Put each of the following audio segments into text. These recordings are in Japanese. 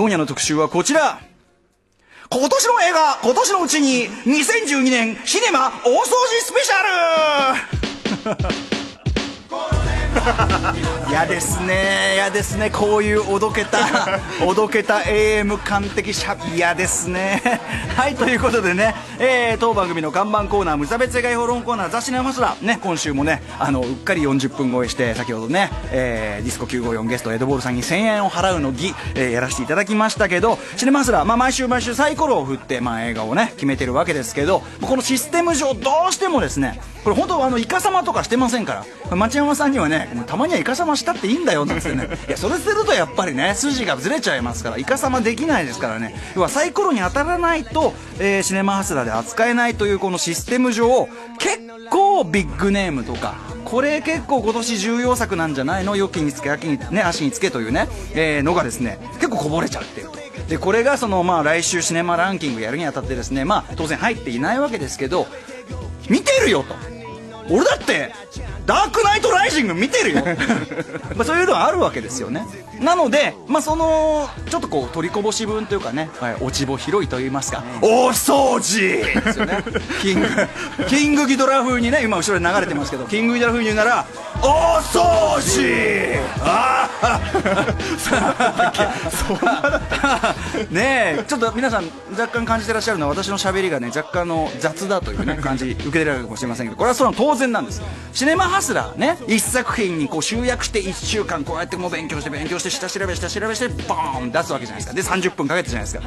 今夜の特集はこちら。今年の映画、今年のうちに2012年シネマ大掃除スペシャル。嫌ですね、嫌ですね、こういうおどけた AM 完璧シャッ、嫌ですね。はい、ということでね、当番組の看板コーナー無差別映画評論コーナー雑誌のマスラね、今週もねうっかり40分超えして、先ほどね、ディスコ954ゲストエドボールさんに1000円を払うの儀、やらせていただきましたけど、シネマスラ、毎週サイコロを振って、映画をね決めてるわけですけど、このシステム上どうしてもですね、これ本当イカ様とかしてませんから、町山さんにはね、たまにはイカサマしたっていいんだよなんですよね。いや、それするとやっぱりね筋がずれちゃいますから、イカサマできないですからね。要はサイコロに当たらないと、シネマハスラーで扱えないというこのシステム上、結構ビッグネームとか、これ結構今年重要作なんじゃないの、よきにつけ足につけというね、のがですね結構こぼれちゃってると。でこれがその来週シネマランキングやるにあたってですね、当然入っていないわけですけど、見てるよと。俺だってダークナイトライジング見てるよそういうのはあるわけですよね。なので、そのちょっとこう取りこぼし分というかね、落ち穂広いといいますか、大掃除ですよね。キングギドラ風にね、今後ろで流れてますけど、キングギドラ風に言うなら大掃除ねえ、ちょっと皆さん若干感じてらっしゃるのは、私の喋りがね若干雑だというね感じ受けられるかもしれませんけど、これはその当然なんです。シネマハスラーね、一作品にこう集約して1週間こうやってもう勉強して下調べしてボーン出すわけじゃないですか。で30分かけてじゃないですか。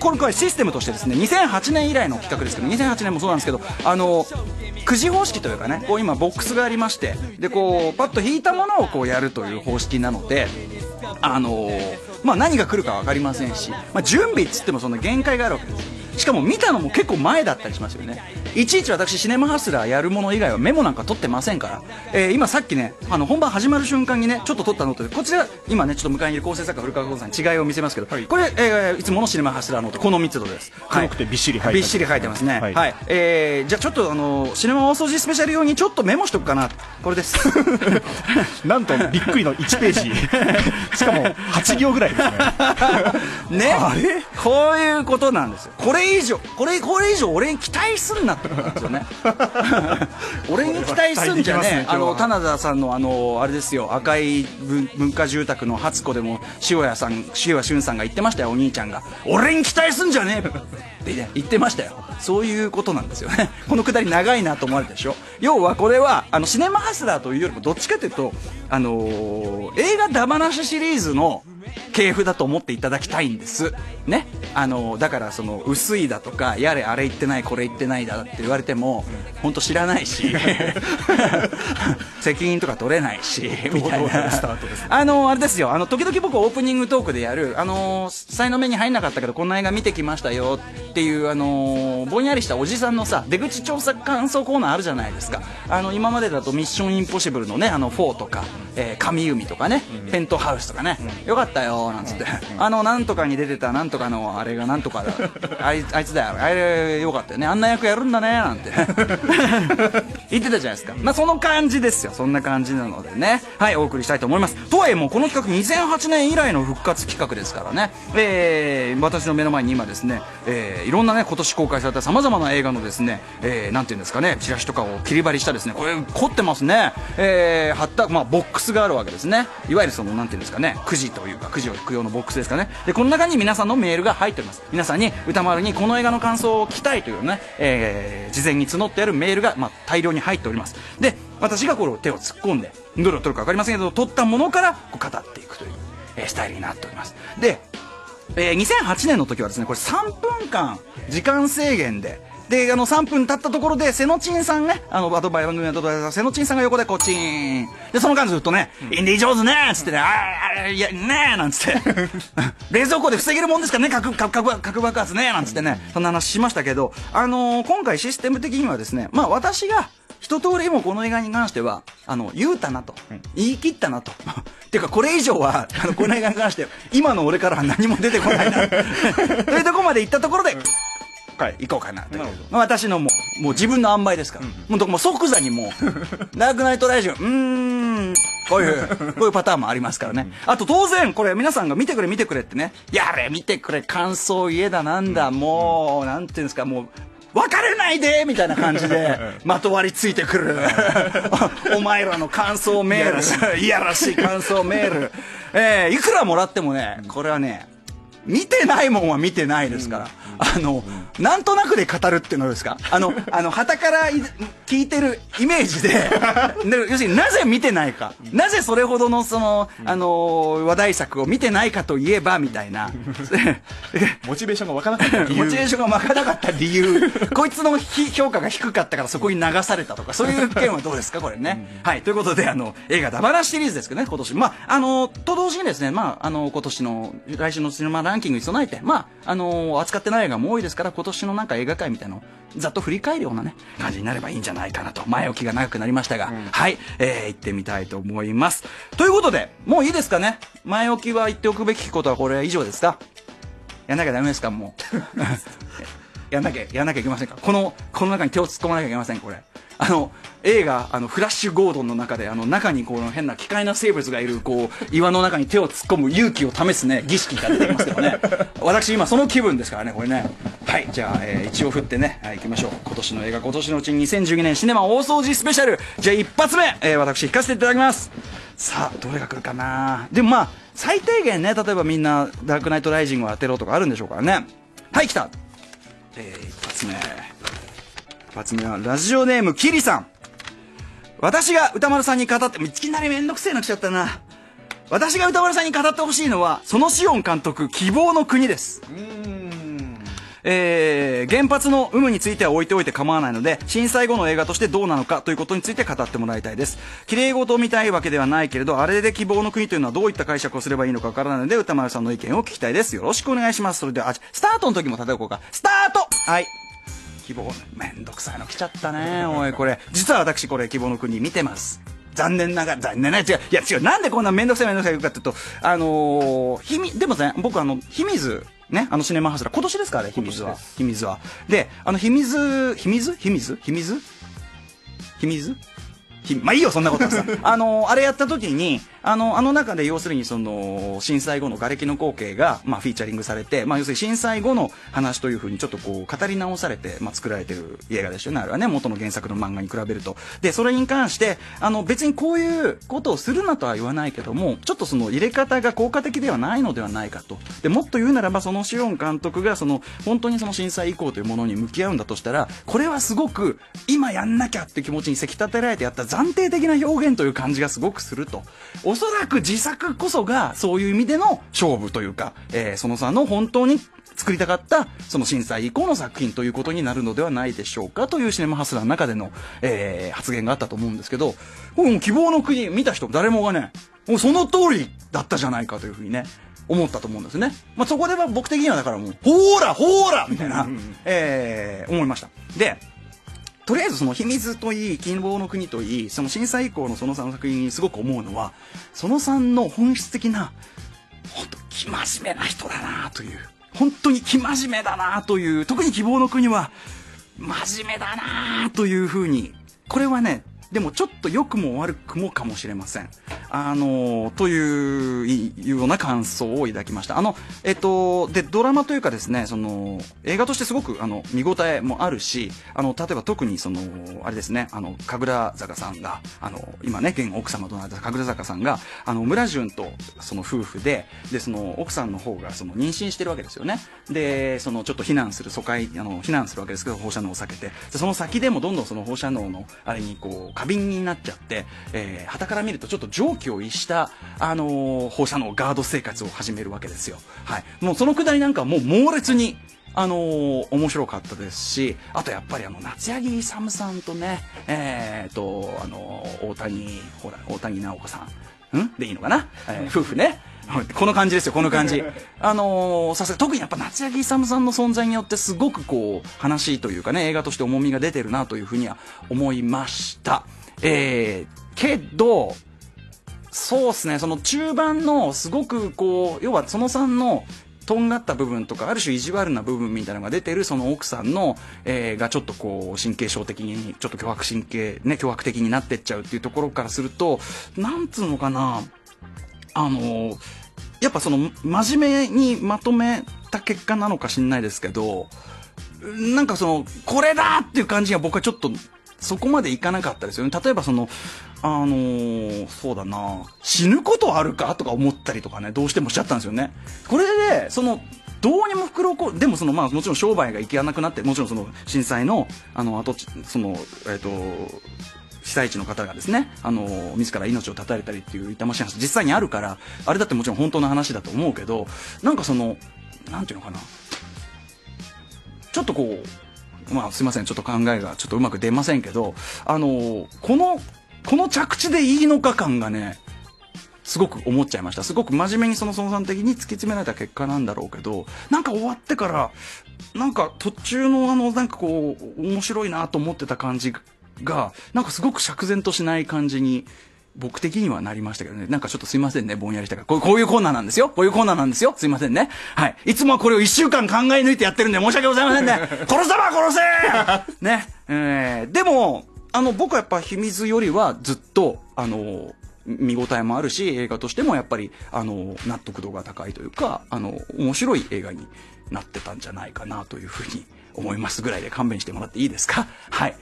今回システムとしてですね、2008年以来の企画ですけど、2008年もそうなんですけど、くじ方式というかね、こう今ボックスがありまして、でこうパッと引いたものをこうやるという方式なので、何が来るか分かりませんし、準備っつってもその限界があるわけです。しかも見たのも結構前だったりしますよね。いちいち私シネマハスラーやるもの以外はメモなんか取ってませんから、今さっきね本番始まる瞬間にねちょっと取ったノートで、こちら今ねちょっと向かいにいる構成作家古川光さんに違いを見せますけど、はい、これ、いつものシネマハスラーノート、この3つどれです。黒くてびっしり入ってますね。はい、じゃあちょっとシネマ大掃除スペシャル用にちょっとメモしとくかな、これですなんとびっくりの1ページしかも8行ぐらいですねあれこういうことなんですよ。これ以上俺に期待すんなってことなんですよね俺に期待すんじゃねえ。棚田さんのあれですよ、赤い文化住宅の初子でも塩谷俊さんが言ってましたよ。お兄ちゃんが俺に期待すんじゃねえって言ってましたよ。そういうことなんですよね。このくだり長いなと思われたでしょ。要はこれはシネマハスラーというよりもどっちかというと映画だまなしシリーズの系譜だと思っていただきたいんですね。だからその薄いだとか、やれあれ言ってないこれ言ってないだって言われても本当知らないし責任とか取れないしみたいな。あれですよ、時々僕オープニングトークでやる才能目に入んなかったけどこんな映画見てきましたよっていうぼんやりしたおじさんのさ、出口調査感想コーナーあるじゃないですか。今までだとミッションインポッシブルのね4とか、神海とかね、ペントハウスとかね、よかったよなんつって、なんとかに出てたなんとかのあれがなんとかだあいつだよ、あれよかったよね、あんな役やるんだねなんて言ってたじゃないですか。その感じですよ。そんな感じなのでね、はい、お送りしたいと思います。とはいえもうこの企画2008年以来の復活企画ですからね、私の目の前に今ですね、いろんなね今年公開されたさまざまな映画のですね、なんていうんですかね、チラシとかを切り張りしたですね、これ凝ってますね、貼ったボックスがあるわけですね。いわゆるそのなんていうんですかね、くじというかくじを引く用のボックスですかね。でこの中に皆さんのメールが入っております。皆さんに歌丸にこの映画の感想を聞きたいというね、事前に募ってあるメールが大量に入っております。で私がこれを手を突っ込んで、どれを取るか分かりませんけど取ったものから語っていくという、スタイルになっております。で、2008年の時はですね、これ3分間時間制限で、で3分経ったところで瀬野陳さんね、番組のアドバイザー瀬野陳さんが横でこうチーンで、その間ずっとね「インディ・ジョーンズね」っつってね「いやねえ」なんつって冷蔵庫で防げるもんですからね、核爆発ねなんつってね、そんな話しましたけど、今回システム的にはですね、私が一通りもこの映画に関しては言うたなと、言い切ったなとっていうか、これ以上はこの映画に関して今の俺からは何も出てこないなというところまで行ったところではい、行こうかなという。私のもう自分の塩梅ですから、もう即座にもうダークナイトライジング、こういうパターンもありますからね。あと当然これ皆さんが見てくれ見てくれってね、やれ見てくれ感想言えだなんだ、もうなんていうんですか、もう別れないでみたいな感じでまとわりついてくるお前らの感想メール、いやらしい感想メール、いくらもらってもね、これはね、見てないもんは見てないですから、なんとなくで語るっていうのですか、傍から聞いてるイメージで要するになぜ見てないか、なぜそれほどのその話題作を見てないかといえばみたいなモチベーションが湧かなかった理由、モチベーションが湧かなかった理由、こいつの評価が低かったからそこに流されたとか、そういう件はどうですかこれね。はい、ということで映画「ダバナ」シリーズですけどね、今年と同時にですね、今年の来週のシネマランキングに備えて、扱ってない映画も多いですから、今年のなんか映画界みたいなのをざっと振り返るようなね感じになればいいんじゃないかなと、前置きが長くなりましたが、はい、行ってみたいと思います。ということでもういいですかね、前置きは言っておくべきことはこれ以上ですか。やんなきゃダメですか、もうやんなきゃいけませんか、この中に手を突っ込まなきゃいけません。これ映画フラッシュゴードンの中で中にこう変な奇怪な生物がいるこう岩の中に手を突っ込む勇気を試すね儀式が出てきますけどね私今その気分ですからねこれね。はい、じゃあ、一応振ってね、はい、いきましょう。今年の映画、今年のうち2012年シネマ大掃除スペシャル、じゃあ一発目、私引かせていただきます。さあどれが来るかな。でもまあ最低限ね、例えばみんなダークナイトライジングを当てろとかあるんでしょうからね。はい、来た。一発目、一発目はラジオネームキリさん。私が歌丸さんに語って、いきなりめんどくせえなくちゃったな。私が歌丸さんに語ってほしいのはそのシオン監督希望の国です。原発の有無については置いておいて構わないので、震災後の映画としてどうなのかということについて語ってもらいたいです。綺麗事を見たいわけではないけれど、あれで希望の国というのはどういった解釈をすればいいのかわからないので、歌丸さんの意見を聞きたいです。よろしくお願いします。それではスタートの時も叩こうか。スタート。はい、希望、めんどくさいの来ちゃったねおい。これ実は私これ希望の国見てます。残念ながら、残念ながら、違う、なんでこんなめんどくさいめんどくさいかっていうと、でもね、僕秘水ね、シネマハスラー今年ですからね、秘水はで、まあいいよそんなことはさあれやった時に中で要するにその震災後の瓦礫の光景がフィーチャリングされて、要するに震災後の話というふうにちょっとこう語り直されて作られてる映画でしたよね。あれはね、元の原作の漫画に比べると。でそれに関して別にこういうことをするなとは言わないけども、ちょっとその入れ方が効果的ではないのではないかと。でもっと言うならば、そのシオン監督が本当にその震災以降というものに向き合うんだとしたら、これはすごく今やんなきゃって気持ちにせき立てられてやった暫定的な表現という感じがすごくすると。おそらく自作こそがそういう意味での勝負というか、そのさんの本当に作りたかったその震災以降の作品ということになるのではないでしょうかというシネマハスラーの中での、発言があったと思うんですけど、希望の国見た人誰もがね、もうその通りだったじゃないかというふうにね思ったと思うんですね。そこでは僕的にはだからもうほーらみたいな思いました。でとりあえずその秘密といい希望の国といい、その震災以降のそのさんの作品にすごく思うのは、そのさんの本質的な本当生真面目な人だなという、本当に生真面目だなという、特に希望の国は真面目だなというふうに、これはねでもちょっと良くも悪くもかもしれません。というような感想をいただきました。でドラマというかですね、その映画としてすごく見応えもあるし、例えば特にそのあれですね、神楽坂さんが今ね現奥様となった神楽坂さんが村淳とその夫婦で、その奥さんの方がその妊娠してるわけですよね。でそのちょっと避難する疎開避難するわけですけど、放射能を避けて、その先でもどんどんその放射能のあれにこう過敏になっちゃって、傍から見るとちょっと蒸気を逸した、放射能ガード生活を始めるわけですよ。はい、もうそのくだりなんかはもう猛烈に面白かったですし、あとやっぱり夏柳勇さんとね、大谷直子さんでいいのかな、夫婦ね。この感じですよ、この感じ。さすが特にやっぱ夏柳勇さんの存在によってすごくこう話というかね、映画として重みが出てるなというふうには思いました。けどそうですね、その中盤のすごくこう要はそのさんのとんがった部分とかある種意地悪な部分みたいなのが出てるその奥さんの、がちょっとこう神経症的にちょっと強迫的になってっちゃうっていうところからすると、なんつうのかな、やっぱその真面目にまとめた結果なのかしんないですけど、なんかそのこれだっていう感じが僕はちょっとそこまでいかなかったですよね。例えばそのそうだな、死ぬことあるかとか思ったりとかね、どうしてもしちゃったんですよね。これでそのどうにも袋をこう、でもそのまあもちろん商売がいけなくなって、もちろんその震災の後その被災地の方がですね、自ら命を絶たれたりっていう痛ましい話実際にあるから、あれだってもちろん本当の話だと思うけど、なんかそのなんていうのかな、ちょっとこう、まあすいません、ちょっと考えがちょっとうまく出ませんけど、この着地でいいのか感がね、すごく思っちゃいました。すごく真面目にその孫さん的に突き詰められた結果なんだろうけど、なんか終わってからなんか途中のなんかこう面白いなと思ってた感じがなんかすごく釈然としない感じに僕的にはなりましたけどね。なんかちょっとすいませんね、ぼんやりしたから。こういうコーナーなんですよ、こういうコーナーなんですよ、すいませんね。はい、いつもはこれを1週間考え抜いてやってるんで申し訳ございませんね。殺せば殺せね、でも僕はやっぱ秘密よりはずっと見応えもあるし、映画としてもやっぱり納得度が高いというか、面白い映画になってたんじゃないかなというふうに思いますぐらいで勘弁してもらっていいですか。はい、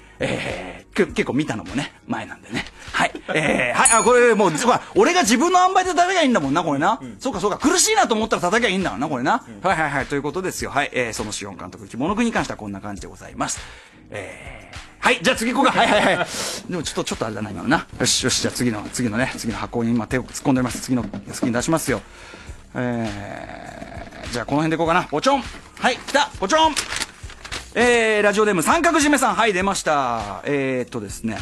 結構見たのもね前なんでね。はい、はい、あ、これもう俺が自分の塩梅で叩きゃいいんだもんな、これな、うん、そうかそうか、苦しいなと思ったら叩きゃいいんだもんな、これな、うん、はいはいはい、ということですよ。はい、そのシオン監督「着物くん」に関してはこんな感じでございます。はい、じゃあ次ここが、はいはいはい。でもちょっとあれだな、今のな。よしよし、じゃあ次のね、次の箱に今手を突っ込んでおります。次に出しますよ。じゃあこの辺でいこうかな。ポチョン。はい、来た、ポチョン。ラジオネーム三角締めさん、はい、出ました。ですね。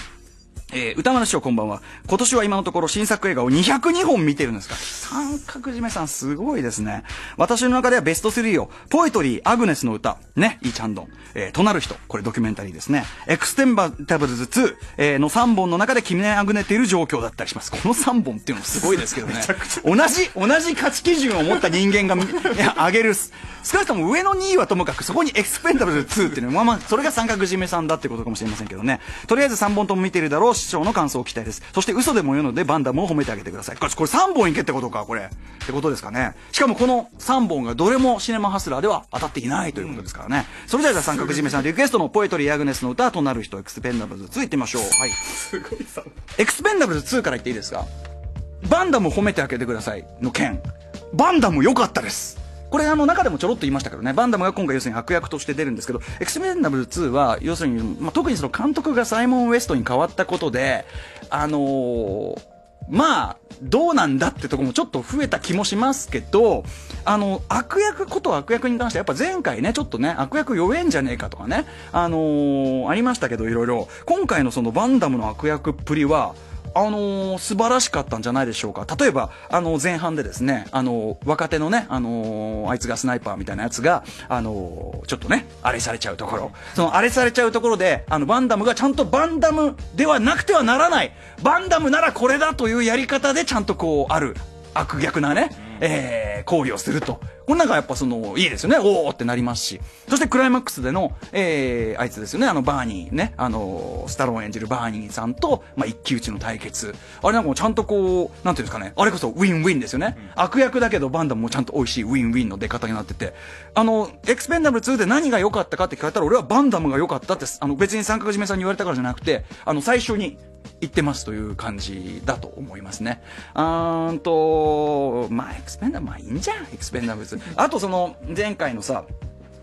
歌丸師匠こんばんは。今年は今のところ新作映画を202本見てるんですか。三角締めさんすごいですね。私の中ではベスト3をポエトリー、アグネスの歌ね、イーチャンドン、となる人、これドキュメンタリーですね、エクステンバブルズ2、の3本の中で決めあぐねている状況だったりします。この3本っていうのもすごいですけどね。同じ価値基準を持った人間が上げる、少なくとも上の2位はともかく、そこにエクスペンダブルズ2っていうのは、まあそれが三角締めさんだってことかもしれませんけどね。とりあえず3本とも見てるだろう、視聴の感想を期待です。そして嘘でもよいのでバンダムを褒めてあげてください。これ3本いけってことか、これってことですかね。しかもこの3本がどれもシネマハスラーでは当たっていないということですからね、うん、それでは三角締めさんリクエストのポエトリーアグネスの歌となる人、エクスペンダブルズ2いってみましょう。はい、すごいさ、エクスペンダブルズ2からいっていいですか。バンダムを褒めてあげてくださいの件、バンダム良かったです。これ中でもちょろっと言いましたけどね、バンダムが今回要するに悪役として出るんですけど、エクスペンダブル2は要するに、まあ、特にその監督がサイモン・ウェストに変わったことで、まあどうなんだってとこもちょっと増えた気もしますけど、悪役に関してはやっぱ前回ね、ちょっとね、悪役弱えんじゃねえかとかね、ありましたけど、いろいろ今回のそのバンダムの悪役っぷりは素晴らしかったんじゃないでしょうか。例えば前半でですね、若手のね、あいつがスナイパーみたいなやつがちょっとねあれされちゃうところ、そのあれされちゃうところでバンダムがちゃんとバンダムではなくてはならない、バンダムならこれだというやり方でちゃんとこうある悪逆なね、行為をすると、これなんかやっぱそのいいですよね、おおってなりますし、そしてクライマックスでの、あいつですよね、バーニーね、スタローン演じるバーニーさんと、まあ、一騎打ちの対決、あれなんかもうちゃんとこうなんていうんですかね、あれこそウィンウィンですよね、うん、悪役だけどバンダムもちゃんと美味しいウィンウィンの出方になってて、エクスペンダブル2で何が良かったかって聞かれたら、俺はバンダムが良かったって、別に三角締めさんに言われたからじゃなくて、最初に言ってますという感じだと思いますね。まあエクスペンダブル、まあいいんじゃん、エクスペンダブル2。あとその前回のさ、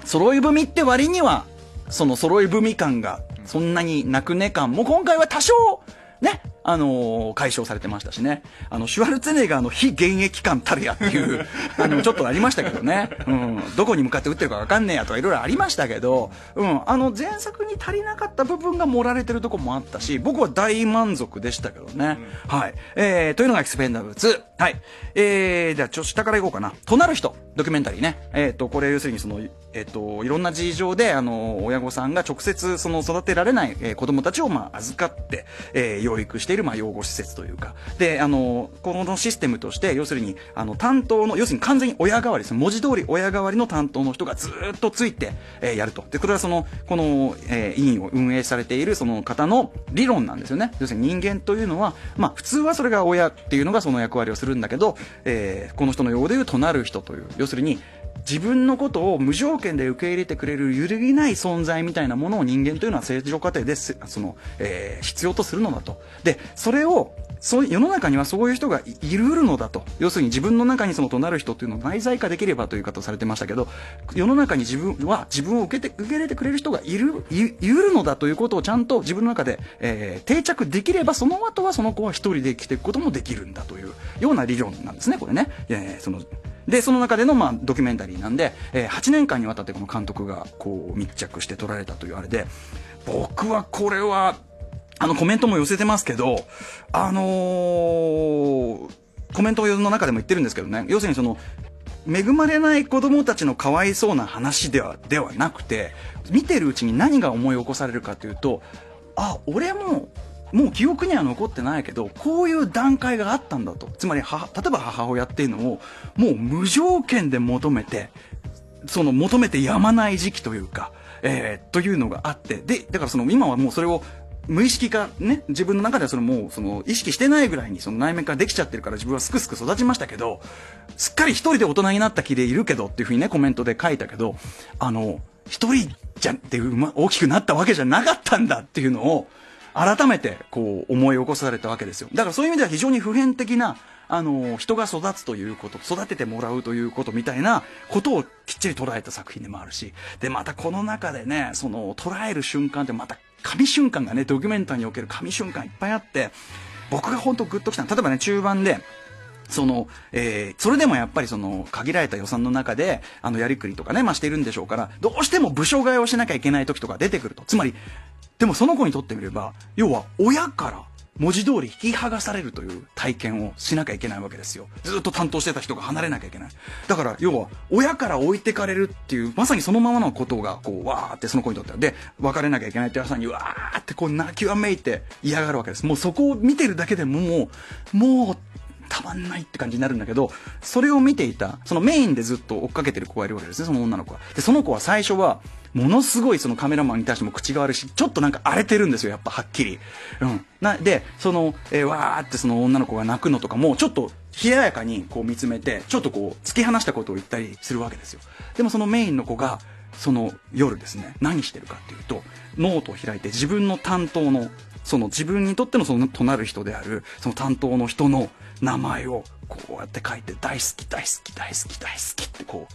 揃い踏みって割にはその揃い踏み感がそんなになくね感も今回は多少ね、解消されてましたしね。シュワルツェネッガーの非現役感たるやっていうちょっとありましたけどね、うん、どこに向かって打ってるか分かんねえやとかいろいろありましたけど、うん、前作に足りなかった部分が盛られてるとこもあったし、僕は大満足でしたけどね、うん、はい、というのがエクスペンダブル2。はい、じゃあ下からいこうかな。となる人、ドキュメンタリーね、これ要するにその、いろんな事情で親御さんが直接その育てられない子供たちをまあ預かって、養育してるまあ養護施設というかで、このシステムとして要するに担当の要するに完全に親代わりです、文字通り親代わりの担当の人がずっとついて、やると。でこれはそのこの、委員を運営されているその方の理論なんですよね。要するに人間というのは、まあ、普通はそれが親っていうのがその役割をするんだけど、この人の用語でいうとなる人という要するに自分のことを無条件で受け入れてくれる揺るぎない存在みたいなものを人間というのは成長過程でその、必要とするのだと。でそれを世の中にはそういう人がいるのだと。要するに自分の中にそのとなる人というのを内在化できればという言い方をされてましたけど、世の中に自分を受け入れてくれる人がいるのだということをちゃんと自分の中で、定着できれば、その後はその子は一人で生きていくこともできるんだというような理論なんですね、これね。でその中での、まあ、ドキュメンタリーなんで、8年間にわたってこの監督がこう密着して撮られたというあれで、僕はこれはコメントも寄せてますけど、コメントの中でも言ってるんですけどね、要するにその恵まれない子供たちのかわいそうな話ではなくて、見てるうちに何が思い起こされるかというと、あ、俺もう記憶には残ってないけど、こういう段階があったんだと。つまり例えば母親っていうのをもう無条件で求めてやまない時期というか、というのがあって、でだからその今はもうそれを無意識化ね、自分の中ではそれもうその意識してないぐらいにその内面化できちゃってるから、自分はすくすく育ちましたけど、すっかり一人で大人になった気でいるけどっていうふうにねコメントで書いたけど、一人じゃって大きくなったわけじゃなかったんだっていうのを改めてこう思い起こされたわけですよ。だからそういう意味では非常に普遍的な人が育つということ、育ててもらうということみたいなことをきっちり捉えた作品でもあるし、でまたこの中でねその捉える瞬間ってまた神瞬間がね、ドキュメンタリーにおける神瞬間いっぱいあって、僕が本当グッときたのは例えばね中盤で。それでもやっぱりその限られた予算の中でやりくりとかね、まあ、しているんでしょうから、どうしても部署替えをしなきゃいけない時とか出てくると。つまりでもその子にとってみれば、要は親から文字通り引き剥がされるという体験をしなきゃいけないわけですよ。ずっと担当してた人が離れなきゃいけない。だから要は親から置いてかれるっていう、まさにそのままのことがこうわーってその子にとってはで、別れなきゃいけないって朝にわーってこう泣きわめいて嫌がるわけです。もうそこを見てるだけでもうたまんないって感じになるんだけど、それを見ていたそのメインでずっと追っかけてる子がいるわけですね、その女の子は。でその子は最初はものすごいそのカメラマンに対しても口が悪いし、ちょっとなんか荒れてるんですよ、やっぱはっきり。でその、わーってその女の子が泣くのとかもちょっと冷ややかにこう見つめて、ちょっとこう突き放したことを言ったりするわけですよ。でもそのメインの子がその夜ですね、何してるかっていうと、ノートを開いて自分の担当のその自分にとってのそのとなる人であるその担当の人の名前をこうやって書いて、大好き大好き大好き大好きってこう、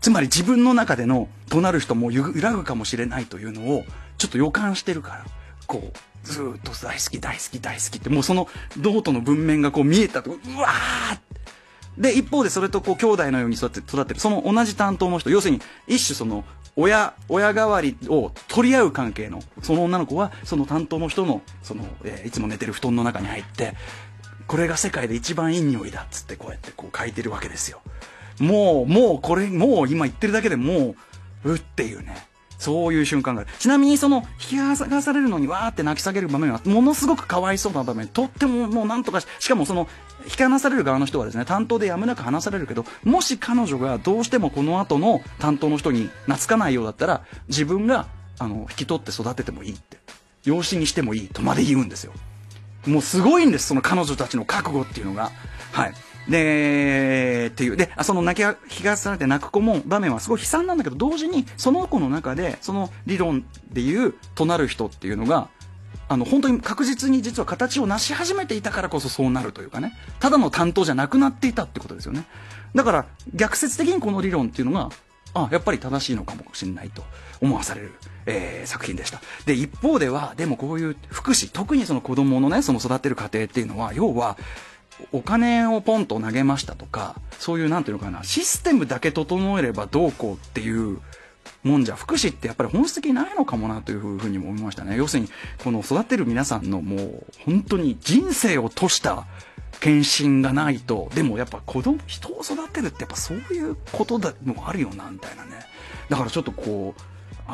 つまり自分の中でのとなる人も揺らぐかもしれないというのをちょっと予感してるから、こうずっと大好き大好き大好きって、もうそのノートの文面がこう見えたと、うわーって。で一方でそれとこう兄弟のように育ってるその同じ担当の人、要するに一種その親代わりを取り合う関係のその女の子は、その担当の人のその、いつも寝てる布団の中に入って、これが世界で一番いい匂いだっつってこうやってこう書いてるわけですよ。もうこれもう今言ってるだけでもうっていうね、そういう瞬間がある。ちなみにその引き剥がされるのにわーって泣き下げる場面はものすごくかわいそうな場面、とってももうなんとかしかもその引き離される側の人はですね、担当でやむなく離されるけど、もし彼女がどうしてもこの後の担当の人に懐かないようだったら、自分が引き取って育ててもいいって、養子にしてもいいとまで言うんですよ。もうすごいんです、その彼女たちの覚悟っていうのが。はいでっていうで、その泣き返されて泣く子も場面はすごい悲惨なんだけど、同時にその子の中でその理論でいうとなる人っていうのが本当に確実に実は形を成し始めていたからこそそうなるというかね、ただの担当じゃなくなっていたってことですよね。だから逆説的にこの理論っていうのがやっぱり正しいのかもしれないと思わされる、作品でした。で一方ではでもこういう福祉、特にその子供のねその育てる過程っていうのは、要はお金をポンと投げましたとか、そういうなんていうのかな、システムだけ整えればどうこうっていうもんじゃ福祉ってやっぱり本質的ないのかもなというふうにも思いましたね。要するにこの育てる皆さんのもう本当に人生を賭した献身がないと、でもやっぱ人を育てるってやっぱそういうことだもあるよなみたいなね。だからちょっとこう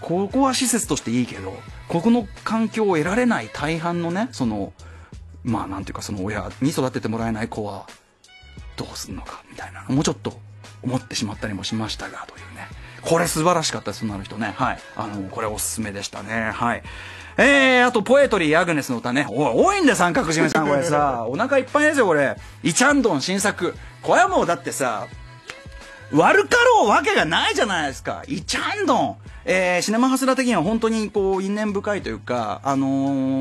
ここは施設としていいけど、ここの環境を得られない大半のね、そのまあなんていうか、その親に育ててもらえない子はどうすんのかみたいなのもちょっと思ってしまったりもしましたが、というね、これ素晴らしかったです、なる人ね。はい、これおすすめでしたね。はい、あとポエトリーアグネスの歌ね、多いんで三角締めさん、これさお腹いっぱいですよこれ。イチャンドン新作、これはもうだってさ悪かろうわけがないじゃないですか。イチャンドン、シネマハスラー的には本当にこう因縁深いというか、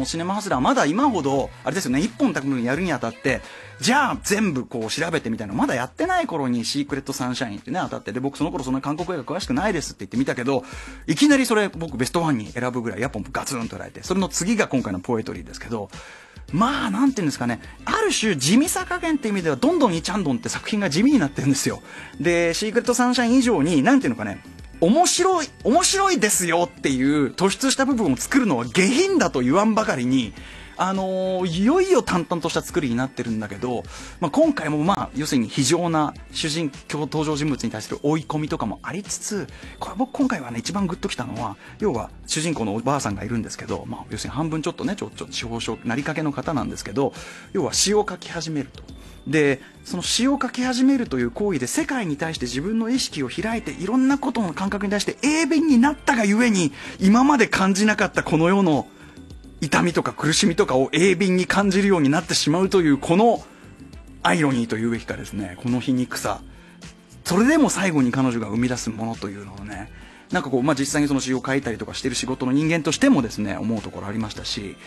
シネマハスラーまだ今ほどあれですよね、一本たくのやるにあたってじゃあ全部こう調べてみたいなまだやってない頃にシークレットサンシャインってね当たって、で僕その頃そんな韓国映画詳しくないですって言ってみたけど、いきなりそれ僕ベストワンに選ぶぐらいやっぱガツンとられて、それの次が今回のポエトリーですけど、まあなんていうんですかね、ある種地味さ加減って意味ではどんどんイチャンドンって作品が地味になってるんですよ。でシークレットサンシャイン以上になんていうのかね、面白いですよっていう突出した部分を作るのは下品だと言わんばかりに、いよいよ淡々とした作りになってるんだけど、まあ、今回もまあ要するに非常な主人公登場人物に対する追い込みとかもありつつ、これ僕今回はね一番グッときたのは、要は主人公のおばあさんがいるんですけど、まあ、要するに半分ちょっとねちょっと痴呆症なりかけの方なんですけど、要は詩を書き始めると。でその詩を書き始めるという行為で世界に対して自分の意識を開いて、いろんなことの感覚に対して鋭敏になったがゆえに、今まで感じなかったこの世の痛みとか苦しみとかを鋭敏に感じるようになってしまうという、このアイロニーというべきかですね、この皮肉さ、それでも最後に彼女が生み出すものというのをね、なんかこう、まあ、実際にその詩を書いたりとかしている仕事の人間としてもですね思うところありましたし、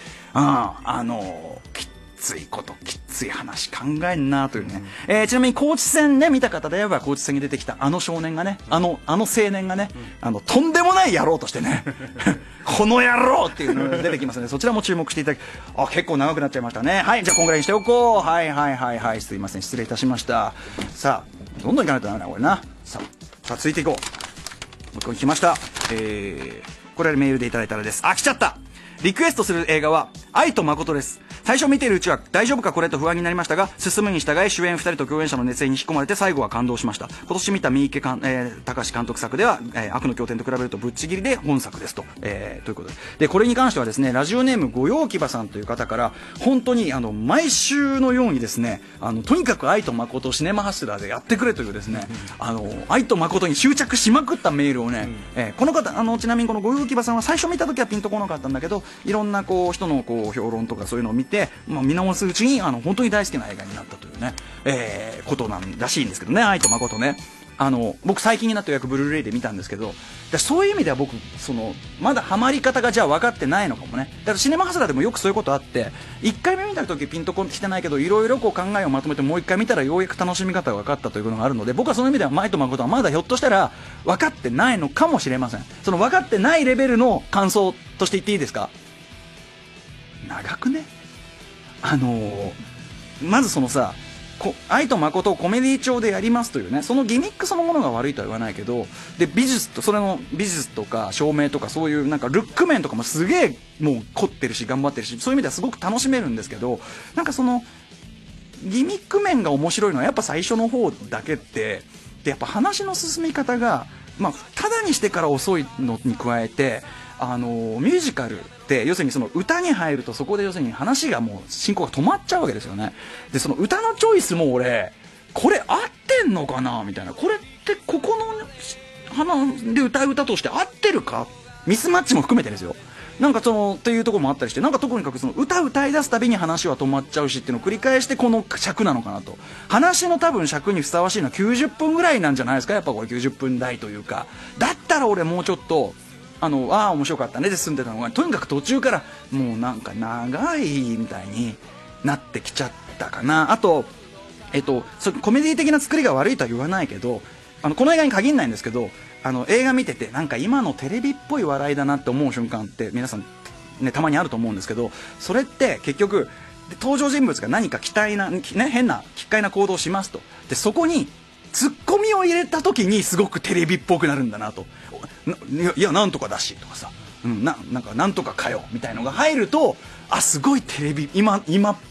きついこときつい話考えんなというね、ちなみに高知戦ね見た方であれば、高知戦に出てきたあの少年がね、あの青年がね、とんでもない野郎としてねこの野郎っていうのが出てきますので、そちらも注目していただき、あ結構長くなっちゃいましたね。はい、じゃあこんぐらいにしておこう。はい、すいません、失礼いたしました。さあどんどんいかないとダメだこれな。さあ続いていこう。僕来ました、これメールでいただいたらです。あ、来ちゃった。リクエストする映画は愛と誠です。最初見ているうちは大丈夫かこれと不安になりましたが、進むに従い主演2人と共演者の熱演に引き込まれて最後は感動しました。今年見た三池隆監督作では、悪の経典と比べるとぶっちぎりで本作ですと、ということで、これに関してはですね、ラジオネーム御用牙さんという方から、本当に毎週のようにですね、とにかく愛と誠をシネマハスラーでやってくれというですね、愛と誠に執着しまくったメールをね、この方ちなみにこの御用牙さんは最初見た時はピンとこなかったんだけど、いろんなこう人のこう評論とかそういうのを見て、まあ、見直すうちに本当に大好きな映画になったというね、ことなんらしいんですけどね。愛と誠ね、僕最近になってようやくブルーレイで見たんですけど、そういう意味では僕まだハマり方がじゃあ分かってないのかもね。だからシネマハスラーでもよくそういうことあって、1回目見た時ピンとこん来てないけど、いろいろ考えをまとめてもう1回見たらようやく楽しみ方が分かったというのがあるので、僕はその意味では愛と誠はまだひょっとしたら分かってないのかもしれません。その分かってないレベルの感想として言っていいですか。長くね、まずそのさ愛と誠をコメディ調でやりますというね、そのギミックそのものが悪いとは言わないけど、で美術とか照明とかそういうなんかルック面とかもすげえもう凝ってるし頑張ってるし、そういう意味ではすごく楽しめるんですけど、なんかそのギミック面が面白いのはやっぱ最初の方だけで、やっぱ話の進み方が、まあ、ただにしてから遅いのに加えて、ミュージカルって要するにその歌に入るとそこで要するに話がもう進行が止まっちゃうわけですよね。でその歌のチョイスも俺これ合ってんのかなみたいな、これってここの花で歌う歌として合ってるか、ミスマッチも含めてですよ。なんかというところもあったりして、なんかとにかく歌歌い出すたびに話は止まっちゃうしっていうのを繰り返して、この尺なのかなと。話の多分尺にふさわしいのは90分ぐらいなんじゃないですか。やっぱこれ90分台というか、だったら俺もうちょっと面白かったねで済んでたのが、とにかく途中からもうなんか長いみたいになってきちゃったかな。あと、コメディ的な作りが悪いとは言わないけど、この映画に限らないんですけど、映画見ててなんか今のテレビっぽい笑いだなって思う瞬間って皆さん、ね、たまにあると思うんですけど、それって結局登場人物が何か変な奇怪な行動をしますと。でそこにツッコミを入れた時にすごくテレビっぽくなるんだなと。いやなんとかだしとかさ、なんとかかよみたいのが入ると、あすごいテレビ今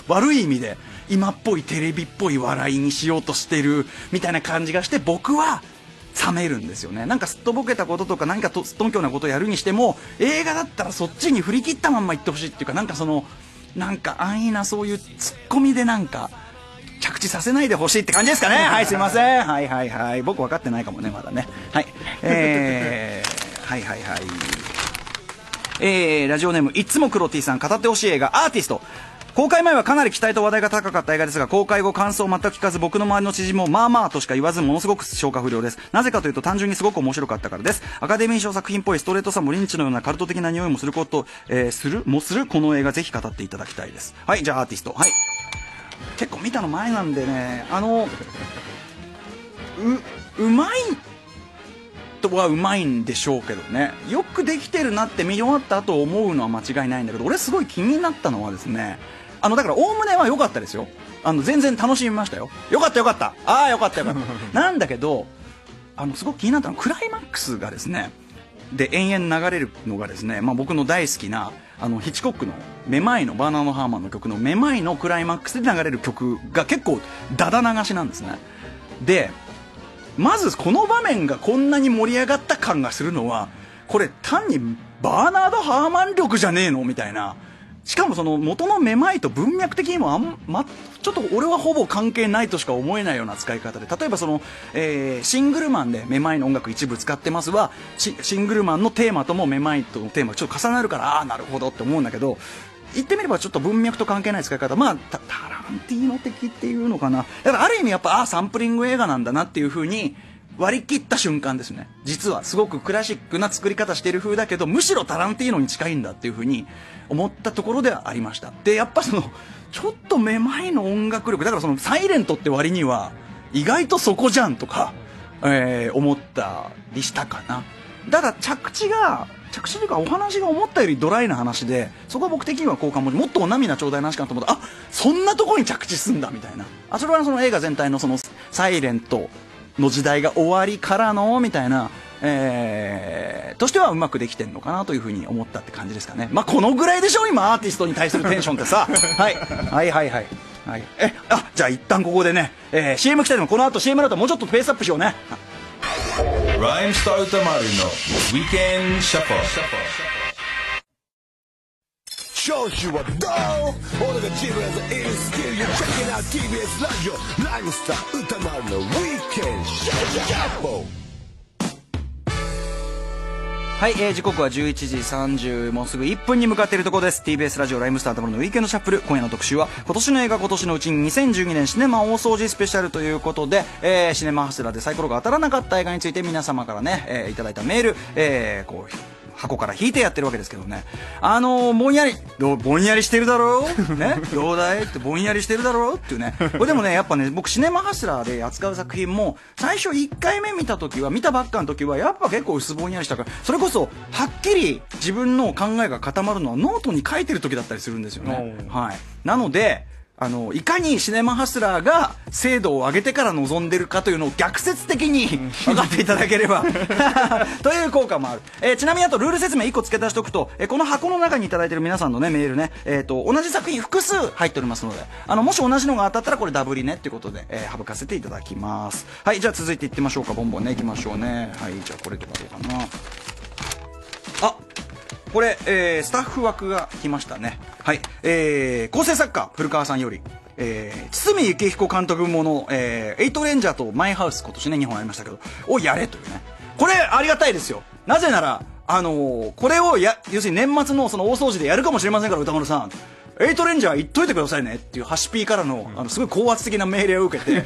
悪い意味で今っぽいテレビっぽい笑いにしようとしてるみたいな感じがして、僕は冷めるんですよね。なんかすっとぼけたこととか何かとすっとんきょうなことをやるにしても、映画だったらそっちに振り切ったまんま行ってほしいっていうか、なんかそのなんか安易なそういうツッコミでなんか着地させないでほしいって感じですかね。はい、すいません。はいはいはい、僕分かってないかもね、まだね。はい、はいはいはい、ラジオネームいつも黒 T さん、語ってほしい映画アーティスト。公開前はかなり期待と話題が高かった映画ですが、公開後感想を全く聞かず、僕の周りの知人もまあまあとしか言わず、ものすごく消化不良です。なぜかというと単純にすごく面白かったからです。アカデミー賞作品っぽいストレートさもリンチのようなカルト的な匂いもすること、この映画ぜひ語っていただきたいです。はい、じゃあアーティスト。はい、結構見たの前なんでね、うまいとはうまいんでしょうけどね、よくできてるなって見終わった後思うのは間違いないんだけど、俺すごい気になったのはですね、だからおおむねは良かったですよ。全然楽しみましたよ。良かった良かった。ああ良かった良かった。なんだけど、すごく気になったのはクライマックスがですね、で延々流れるのがですね、まあ僕の大好きなヒッチコックのめまいのバーナード・ハーマンの曲のめまいのクライマックスで流れる曲が結構ダダ流しなんですね。で、まずこの場面がこんなに盛り上がった感がするのは、これ単にバーナード・ハーマン力じゃねえのみたいな。しかもその元のめまいと文脈的にもちょっと俺はほぼ関係ないとしか思えないような使い方で、例えばその、シングルマンでめまいの音楽一部使ってますは、シングルマンのテーマともめまいとのテーマがちょっと重なるから、ああなるほどって思うんだけど、言ってみればちょっと文脈と関係ない使い方、まあタランティーノ的っていうのかな、だからある意味やっぱサンプリング映画なんだなっていう風に割り切った瞬間ですね。実はすごくクラシックな作り方してる風だけど、むしろタランティーノに近いんだっていう風に思ったところではありました。で、やっぱそのちょっとめまいの音楽力だから、そのサイレントって割には意外とそこじゃんとか、思ったりしたかな。ただ着地というかお話が思ったよりドライな話で、そこは僕的には好感持ち、もっとお涙ちょうだいなしかなと思った。あ、そんなところに着地すんだみたいな。あ、それはその映画全体のそのサイレントの時代が終わりからのみたいな、としてはうまくできてるのかなというふうに思ったって感じですかね。まあこのぐらいでしょ今アーティストに対するテンションってさ。はい、はいはいはいはい、じゃあ一旦ここでね、CM 来た。でもこの後 CM だともうちょっとペースアップしようね。ライムスター歌丸のウィークエンドシャッフル。調子はどう？俺が自分のインスキル You're checking out TBS ラジオライムスター歌丸のウィークエンドシャッフル。はい、時刻は11時30もうすぐ1分に向かっているところです。 TBS ラジオライムスター歌丸のウィークエンドシャッフル。今夜の特集は今年の映画今年のうちに2012年シネマ大掃除スペシャルということで、シネマハスラーでサイコロが当たらなかった映画について皆様からね、いただいたメール、こう箱から引いてやってるわけですけどね、ぼんやりしてるだろう、ね、どうだいってぼんやりしてるだろうっていうね。これでもね、やっぱね、僕シネマハスラーで扱う作品も最初1回目見たばっかの時はやっぱ結構薄ぼんやりしたから、それこそはっきり自分の考えが固まるのはノートに書いてる時だったりするんですよね。はい、なのでいかにシネマハスラーが精度を上げてから望んでるかというのを逆説的に分かっていただければという効果もある。ちなみにあとルール説明1個付け足しておくと、この箱の中にいただいてる皆さんのねメールね、同じ作品複数入っておりますので、もし同じのが当たったらこれダブリねっていうことで、省かせていただきます。はい、じゃあ続いていってみましょうか。ボンボンねいきましょうね。はい、じゃあこれとかどうかなあ、これ、スタッフ枠が来ましたね。はい、構成作家古川さんより、堤幸彦監督もの、エイトレンジャーとマイハウス今年ね2本ありましたけどをやれというね。これありがたいですよ。なぜならこれを要するに年末のその大掃除でやるかもしれませんから、歌丸さんエイトレンジャー言っといてくださいねっていうハシピーからのすごい高圧的な命令を受けて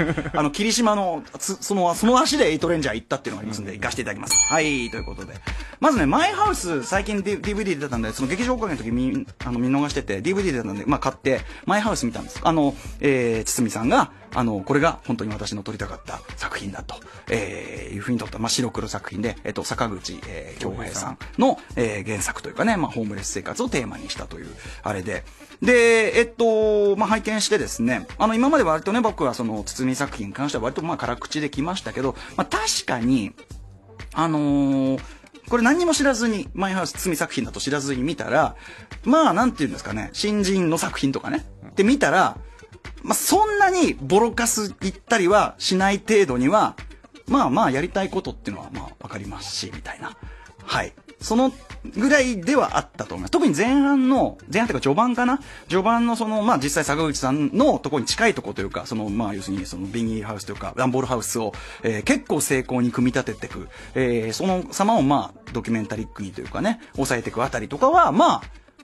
霧島のその足でエイトレンジャー行ったっていうのがありますんで、行かせていただきます。はい、ということでまずねマイハウス最近 DVD 出たんで、その劇場公開の時見逃してて DVD 出たんでまあ買ってマイハウス見たんです。堤さんがこれが本当に私の撮りたかった作品だと、いうふうに撮った、まあ、白黒作品で、坂口恭平さんの、原作というかね、まあ、ホームレス生活をテーマにしたというあれで。で、まあ、拝見してですね、今まで割とね、僕はその、堤作品に関しては割とまあ、辛口できましたけど、まあ、確かに、これ何にも知らずに、マイハウス堤作品だと知らずに見たら、まあ、なんて言うんですかね、新人の作品とかね、って見たら、まあ、そんなにボロカス言ったりはしない程度にはまあまあやりたいことっていうのはまあわかりますし、みたいな。はい。そのぐらいではあったと思います。特に前半というか序盤かな、序盤のその、まあ実際坂口さんのところに近いとこというか、その、まあ要するにそのビニールハウスというか、段ボールハウスを、結構精巧に組み立てていく、その様をまあドキュメンタリックにというかね、抑えていくあたりとかは、まあ、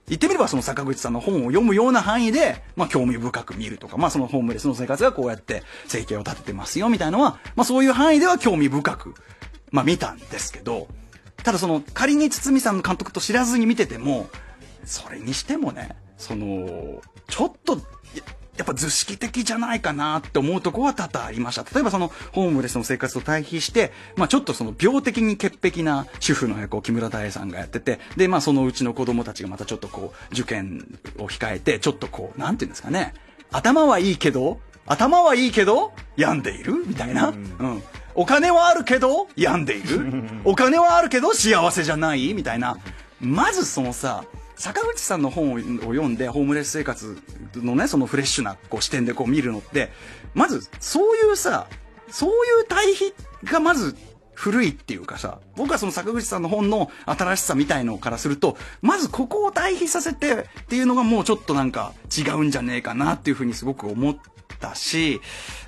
言ってみればその坂口さんの本を読むような範囲で、まあ興味深く見るとか、まあそのホームレスの生活がこうやって生計を立ててますよみたいなのは、まあそういう範囲では興味深く、まあ見たんですけど、ただその仮に堤さんの監督と知らずに見てても、それにしてもね、その、ちょっと、やっぱ図式的じゃないかなって思うとこは多々ありました。例えばそのホームレスの生活と対比して、まあちょっとその病的に潔癖な主婦の役を木村多江さんがやってて、でまあそのうちの子供たちがまたちょっとこう受験を控えて、ちょっとこう、なんていうんですかね、頭はいいけど、病んでいるみたいな。うん。お金はあるけど、病んでいる。お金はあるけど、幸せじゃないみたいな。まずそのさ、坂口さんの本を読んで、ホームレス生活のね、そのフレッシュなこう視点でこう見るのって、まず、そういうさ、そういう対比がまず古いっていうかさ、僕はその坂口さんの本の新しさみたいのからすると、まずここを対比させてっていうのがもうちょっとなんか違うんじゃねえかなっていうふうにすごく思って、だし、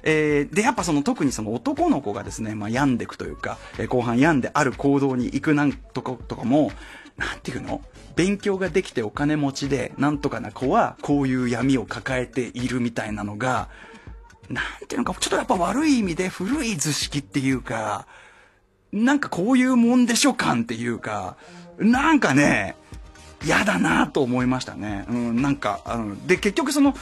で、やっぱその特にその男の子がですね、まあ病んでいくというか、後半病んである行動に行くなんとかとかも、なんていうの？勉強ができてお金持ちで、なんとかな子はこういう闇を抱えているみたいなのが、なんていうのか、ちょっとやっぱ悪い意味で古い図式っていうか、なんかこういうもんでしょ感っていうか、なんかね、嫌だなと思いましたね。うん、なんか、で、結局その、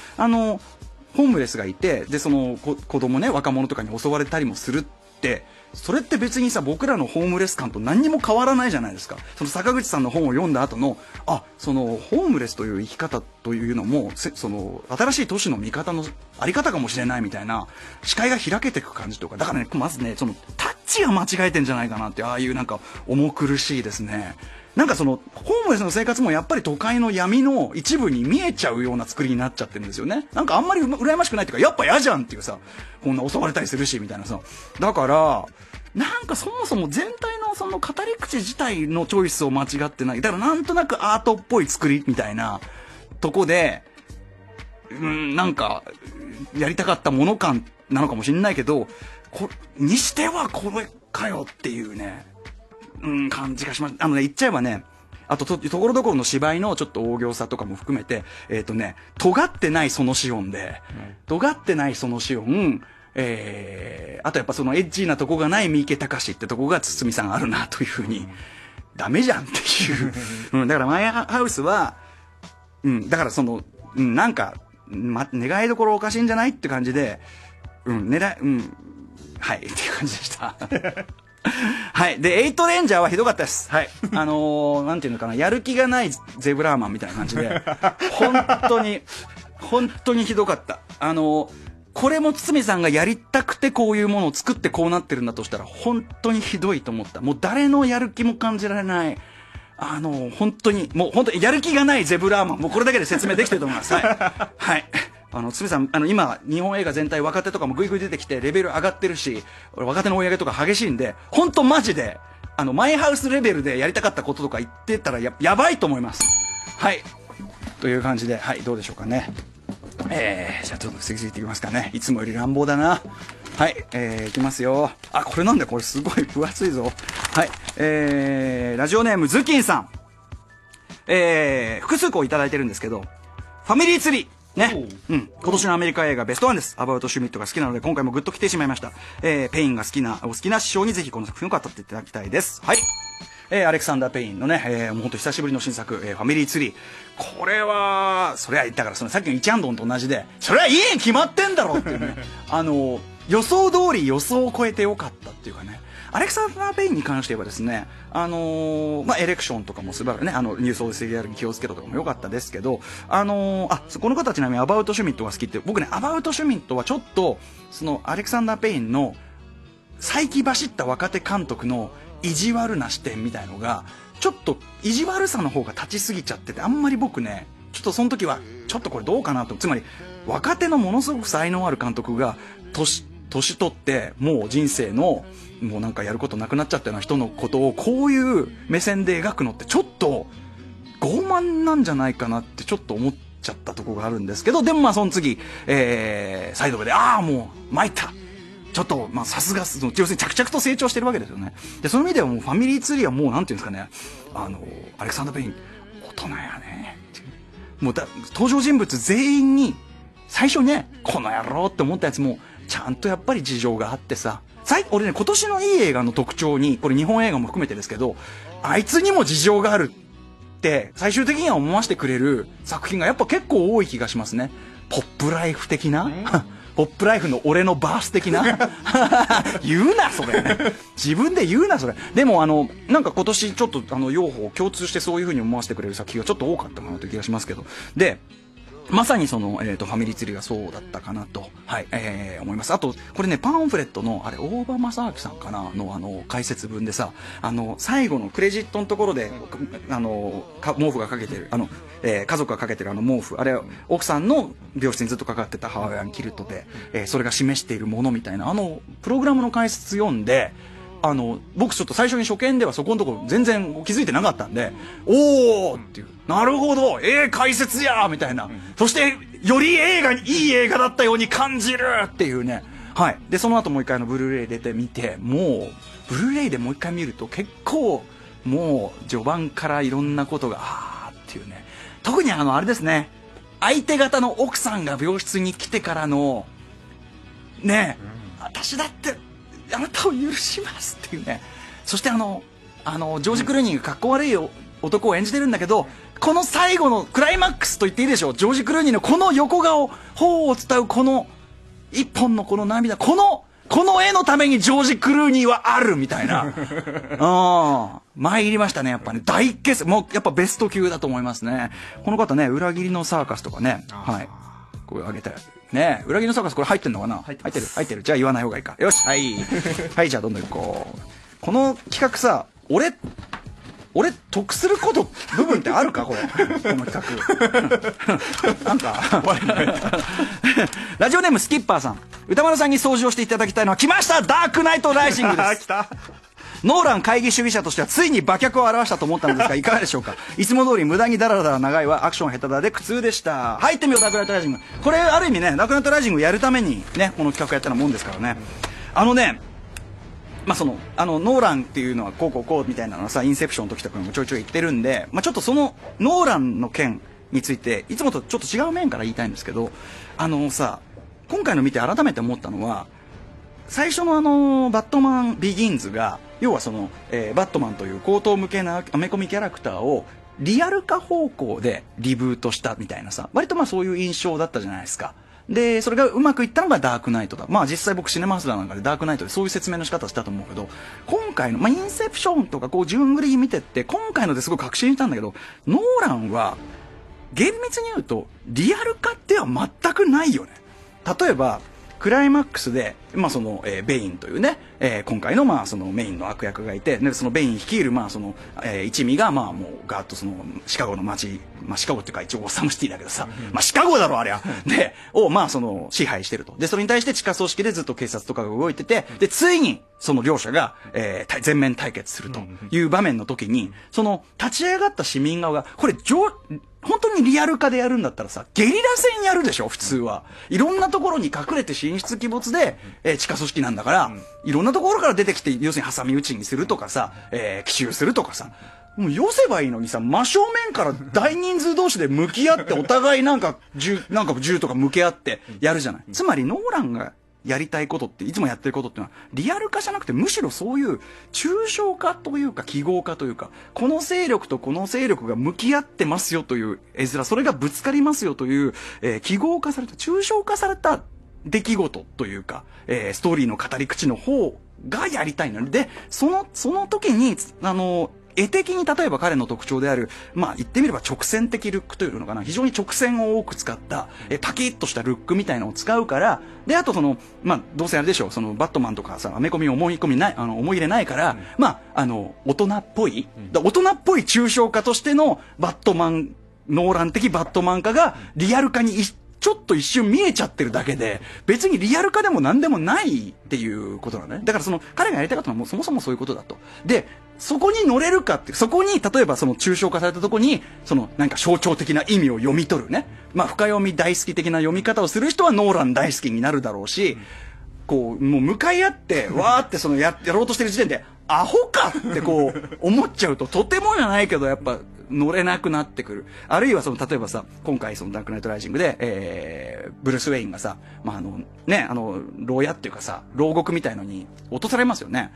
ホームレスがいて、で、その子供ね、若者とかに襲われたりもするって、それって別にさ、僕らのホームレス感と何にも変わらないじゃないですか。その坂口さんの本を読んだ後の、あ、その、ホームレスという生き方というのも、その、新しい都市の見方のあり方かもしれないみたいな、視界が開けていく感じとか、だからね、まずね、その、タッチが間違えてんじゃないかなって、ああいうなんか、重苦しいですね。なんかその、ホームレスの生活もやっぱり都会の闇の一部に見えちゃうような作りになっちゃってるんですよね。なんかあんまり羨ましくないっていうか、やっぱ嫌じゃんっていうさ、こんな襲われたりするし、みたいなさ。だから、なんかそもそも全体のその語り口自体のチョイスを間違ってない。だからなんとなくアートっぽい作りみたいなとこで、なんか、やりたかったもの感なのかもしれないけど、にしてはこれかよっていうね。感じがします。ね、言っちゃえばね、あと、ところどころの芝居のちょっと大仰さとかも含めて、尖ってないそのシオンで、尖ってないそのシオン、あとやっぱそのエッジーなとこがない三池隆ってとこが堤さんあるなというふうに、ダメじゃんっていう。だからマイハウスは、だからその、なんか、願いどころおかしいんじゃないって感じで、はい、っていう感じでした。はい。で、エイトレンジャーはひどかったです。はい。なんていうのかな、やる気がないゼブラーマンみたいな感じで、本当にひどかった。これも堤さんがやりたくてこういうものを作ってこうなってるんだとしたら、本当にひどいと思った。もう誰のやる気も感じられない。本当にやる気がないゼブラーマン。もうこれだけで説明できてると思います。はい。はい。堤さん、今、日本映画全体若手とかもぐいぐい出てきて、レベル上がってるし、若手の追い上げとか激しいんで、ほんとマジで、マイハウスレベルでやりたかったこととか言ってたらやばいと思います。はい。という感じで、はい、どうでしょうかね。じゃあちょっと次々いっていきますかね。いつもより乱暴だな。はい、いきますよ。あ、これなんだ、これすごい分厚いぞ。はい、ラジオネーム、ズキンさん。複数個いただいてるんですけど、ファミリーツリー。ね。今年のアメリカ映画ベストワンです。アバウト・シュミットが好きなので今回もグッと来てしまいました。ペインがお好きな師匠にぜひこの作品を語っていただきたいです。はい。アレクサンダー・ペインのね、もうほんと久しぶりの新作、ファミリーツリー。これは、そりゃ、だからそのさっきのイチャンドンと同じで、そりゃいいに決まってんだろっていうね。予想通り予想を超えてよかったっていうかね。アレクサンダー・ペインに関して言えばですね、エレクションとかも素晴らしいね、ニュースオーセリアルに気をつけたとかも良かったですけど、この方ちなみにアバウト・シュミットが好きって、僕ね、アバウト・シュミットはちょっと、その、アレクサンダー・ペインの、再起走った若手監督の意地悪な視点みたいのが、ちょっと意地悪さの方が立ちすぎちゃってて、あんまり僕ね、ちょっとその時は、ちょっとこれどうかなと、つまり、若手のものすごく才能ある監督が、年取ってもう人生のもうなんかやることなくなっちゃったような人のことをこういう目線で描くのってちょっと傲慢なんじゃないかなってちょっと思っちゃったとこがあるんですけど、でもまあその次、サイド部でああもう参ったちょっとまあさすが要するに着々と成長してるわけですよね。でその意味ではもうファミリーツリーはもうなんていうんですかね、アレクサンダー・ペイン大人やねっていう、もう登場人物全員に最初ねこの野郎って思ったやつもちゃんとやっぱり事情があってさ、俺ね今年のいい映画の特徴にこれ日本映画も含めてですけど、あいつにも事情があるって最終的には思わせてくれる作品がやっぱ結構多い気がしますね。ポップライフ的な、ポップライフの俺のバース的な言うなそれ、ね、自分で言うなそれ。でもなんか今年ちょっと両方共通してそういう風に思わせてくれる作品がちょっと多かったかなという気がしますけど、でまさにその、ファミリーツリーがそうだったかなと、はい、思います。あと、これね、パンフレットの、あれ、大場正明さんかなの、解説文でさ、最後のクレジットのところで、毛布がかけてる、家族がかけてる毛布、あれ、奥さんの病室にずっとかかってたハワイアンキルトで、それが示しているものみたいな、プログラムの解説読んで、僕ちょっと最初に初見ではそこのところ全然気づいてなかったんで、おーっていう、なるほど、解説やーみたいな、そしてより映画にいい映画だったように感じるっていうね、はい。でその後もう一回ブルーレイ出てみて、もうブルーレイでもう一回見ると結構もう序盤からいろんなことがあーっていうね、特にあれですね、相手方の奥さんが病室に来てからのね、私だってあなたを許しますっていうね。そしてジョージ・クルーニーがかっこ悪い男を演じてるんだけど、この最後のクライマックスと言っていいでしょう、ジョージ・クルーニーのこの横顔、頬を伝うこの一本のこの涙、この絵のためにジョージ・クルーニーはあるみたいな参りましたね、やっぱね。大傑作、もうやっぱベスト級だと思いますね、この方ね。裏切りのサーカスとかね、はい、これあげたいね。裏切りのサーカスこれ入ってんのかな。入ってる。じゃあ言わない方がいいか。よし、はいはい、じゃあどんどん行こう。この企画さ、俺得すること部分ってあるかこれこの企画なんかラジオネームスキッパーさん、歌丸さんに掃除をしていただきたいのは、来ました、ダークナイトライジングです来た。ノーラン会議主義者としてはついに馬脚を表したと思ったのですが、いかがでしょうかいつも通り無駄にダラダラ長いはアクション下手だで苦痛でした。入ってみようダークナイトライジング。これある意味ね、ダークナイトライジングやるためにねこの企画やったようなもんですからね。まあノーランっていうのはこうこうこうみたいなのはさ、インセプションの時とかにもちょいちょい言ってるんで、まあ、ちょっとそのノーランの件についていつもとちょっと違う面から言いたいんですけど、今回の見て改めて思ったのは、最初のバットマンビギンズが、要はバットマンという高等無形なアメコミキャラクターをリアル化方向でリブートしたみたいなさ、割とまあそういう印象だったじゃないですか。でそれがうまくいったのがダークナイトだ。まあ実際僕シネマスターなんかでダークナイトでそういう説明の仕方したと思うけど、今回の、まあ、インセプションとかこう順繰り見てって今回のですごい確信したんだけど、ノーランは厳密に言うとリアル化では全くないよね。例えばクライマックスで、まあベインというね、今回の、まあメインの悪役がいて、でそのベイン率いる、まあ一味が、まあもうガーッとシカゴの街、まあ、シカゴっていうか一応オッサムシティだけどさ、まあ、シカゴだろあれはでを、まあ支配してると。でそれに対して地下組織でずっと警察とかが動いてて、でついにその両者が、全面対決するという場面の時に、その立ち上がった市民側が、これ本当にリアル化でやるんだったらさ、ゲリラ戦やるでしょ普通は。いろんなところに隠れて神出鬼没で、地下組織なんだから、いろんなところから出てきて、要するに挟み撃ちにするとかさ、奇襲するとかさ、もう寄せばいいのにさ、真正面から大人数同士で向き合ってお互い銃とか向け合ってやるじゃない。つまりノーランがやりたいことって、いつもやってることってのはリアル化じゃなくて、むしろそういう抽象化というか記号化というか、この勢力とこの勢力が向き合ってますよという絵面、それがぶつかりますよという、記号化された抽象化された出来事というか、ストーリーの語り口の方がやりたいので、その時に絵的に、例えば彼の特徴である、まあ言ってみれば直線的ルックというのかな、非常に直線を多く使ったパキッとしたルックみたいなのを使うから、であとまあどうせあれでしょう、バットマンとかさ、アメコミを思い入れないから、まあ大人っぽい、大人っぽい抽象化としてのバットマン、ノーラン的バットマン化がリアル化にちょっと一瞬見えちゃってるだけで、別にリアル化でも何でもないっていうことなのね。だからその彼がやりたかったのはもうそもそもそういうことだと。で、そこに乗れるかって、そこに例えばその抽象化されたとこに、そのなんか象徴的な意味を読み取るね。まあ深読み大好き的な読み方をする人はノーラン大好きになるだろうし、こう、もう向かい合って、わーってそのやろうとしてる時点で、アホかってこう思っちゃうと、とてもじゃないけどやっぱ乗れなくなってくる。あるいはその例えばさ、今回そのダークナイトライジングで、ブルース・ウェインがさ、まあ牢屋っていうかさ、牢獄みたいのに落とされますよね。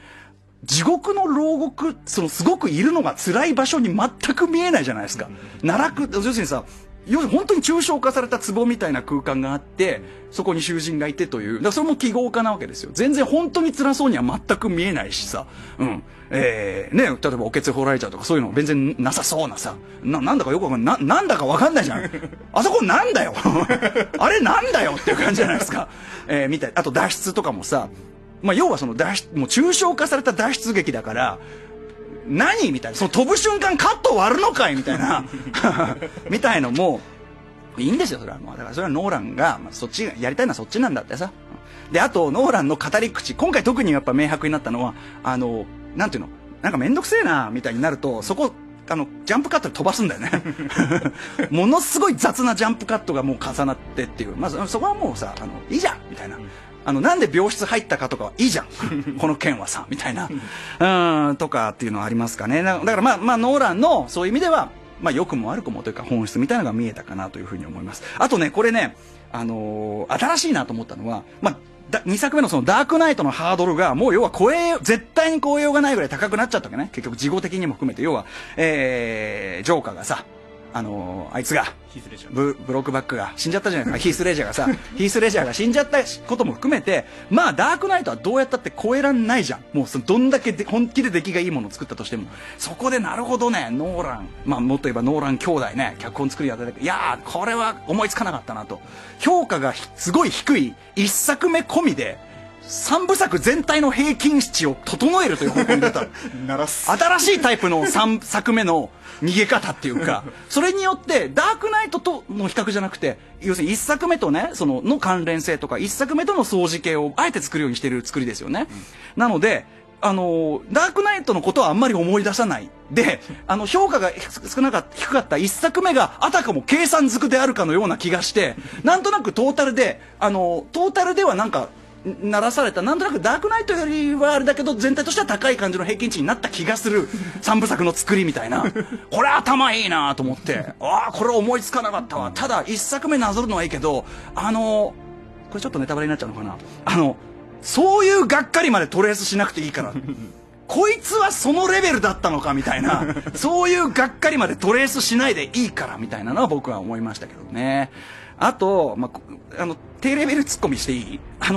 地獄の牢獄、そのすごくいるのが辛い場所に全く見えないじゃないですか。奈落、要するにさ、本当に抽象化された壺みたいな空間があって、そこに囚人がいてという。だからそれも記号化なわけですよ。全然本当に辛そうには全く見えないしさ。うん。ね、例えばおけつ掘られちゃうとかそういうのも全然なさそうなさ。なんだかよくわかんない。なんだかわかんないじゃん。あそこなんだよあれなんだよっていう感じじゃないですか。みたい。あと脱出とかもさ。まあ、要はそのもう抽象化された脱出劇だから、何みたいな、その飛ぶ瞬間カット割るのかいみたいなみたいのもいいんですよ。それはもうだからそれはノーランが、まあ、そっちやりたいのはそっちなんだってさ。で、あとノーランの語り口、今回特にやっぱ明白になったのは、なんていうの、なんかめんどくせえなみたいになると、そこジャンプカットで飛ばすんだよねものすごい雑なジャンプカットがもう重なってっていう、まあ、そこはもうさ、いいじゃんみたいな。なんで病室入ったかとかはいいじゃんこの件はさ、みたいな。とかっていうのはありますかね。だからまあ、ノーランのそういう意味では、まあ、良くも悪くもというか本質みたいなのが見えたかなというふうに思います。あとね、これね、新しいなと思ったのは、まあ、2作目のそのダークナイトのハードルが、もう要は絶対に超えようがないぐらい高くなっちゃったわけね。結局、事後的にも含めて、要は、ジョーカーがさ、あいつが、ブロックバックが死んじゃったじゃないですか、ヒースレジャーがさ、ヒースレジャーが死んじゃったことも含めて、まあ、ダークナイトはどうやったって超えらんないじゃん。もう、どんだけ本気で出来がいいものを作ったとしても。そこで、なるほどね、ノーラン、まあ、もっと言えばノーラン兄弟ね、脚本作りやっただけ、いやー、これは思いつかなかったなと。評価がすごい低い、1作目込みで、3部作全体の平均値を整えるという方向に出た新しいタイプの3作目の逃げ方っていうか、それによってダークナイトとの比較じゃなくて、要するに1作目とね、その関連性とか1作目との相似形をあえて作るようにしている作りですよね。なので、ダークナイトのことはあんまり思い出さないで、評価が低かった1作目があたかも計算づくであるかのような気がして、なんとなくトータルではなんか鳴らされた、なんとなくダークナイトよりはあれだけど全体としては高い感じの平均値になった気がする3部作の作りみたいなこれ頭いいなと思って、ああ、これ思いつかなかったわ。ただ1作目なぞるのはいいけど、これちょっとネタバレになっちゃうのかな、そういうがっかりまでトレースしなくていいからこいつはそのレベルだったのかみたいな、そういうがっかりまでトレースしないでいいからみたいなのは僕は思いましたけどね。あと、まあ、低レベルツッコミしていい？ブ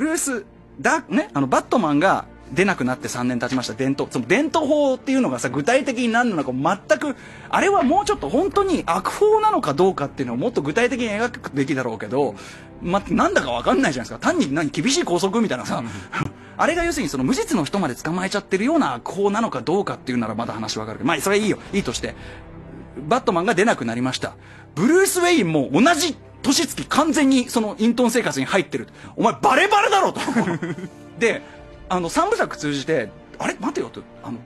ルース、ね、バットマンが出なくなって3年経ちました。その伝統法っていうのがさ、具体的に何なのか全く、あれはもうちょっと本当に悪法なのかどうかっていうのをもっと具体的に描くべきだろうけど、なんだかわかんないじゃないですか。単に厳しい拘束みたいなさ、あれが要するにその無実の人まで捕まえちゃってるような悪法なのかどうかっていうならまだ話わかるけど、まあ、それはいいよ。いいとして。バットマンが出なくなりました。ブルース・ウェインも同じ年月完全にその隠遁生活に入ってる。お前バレバレだろとで、3部作通じて、あれ待てよと、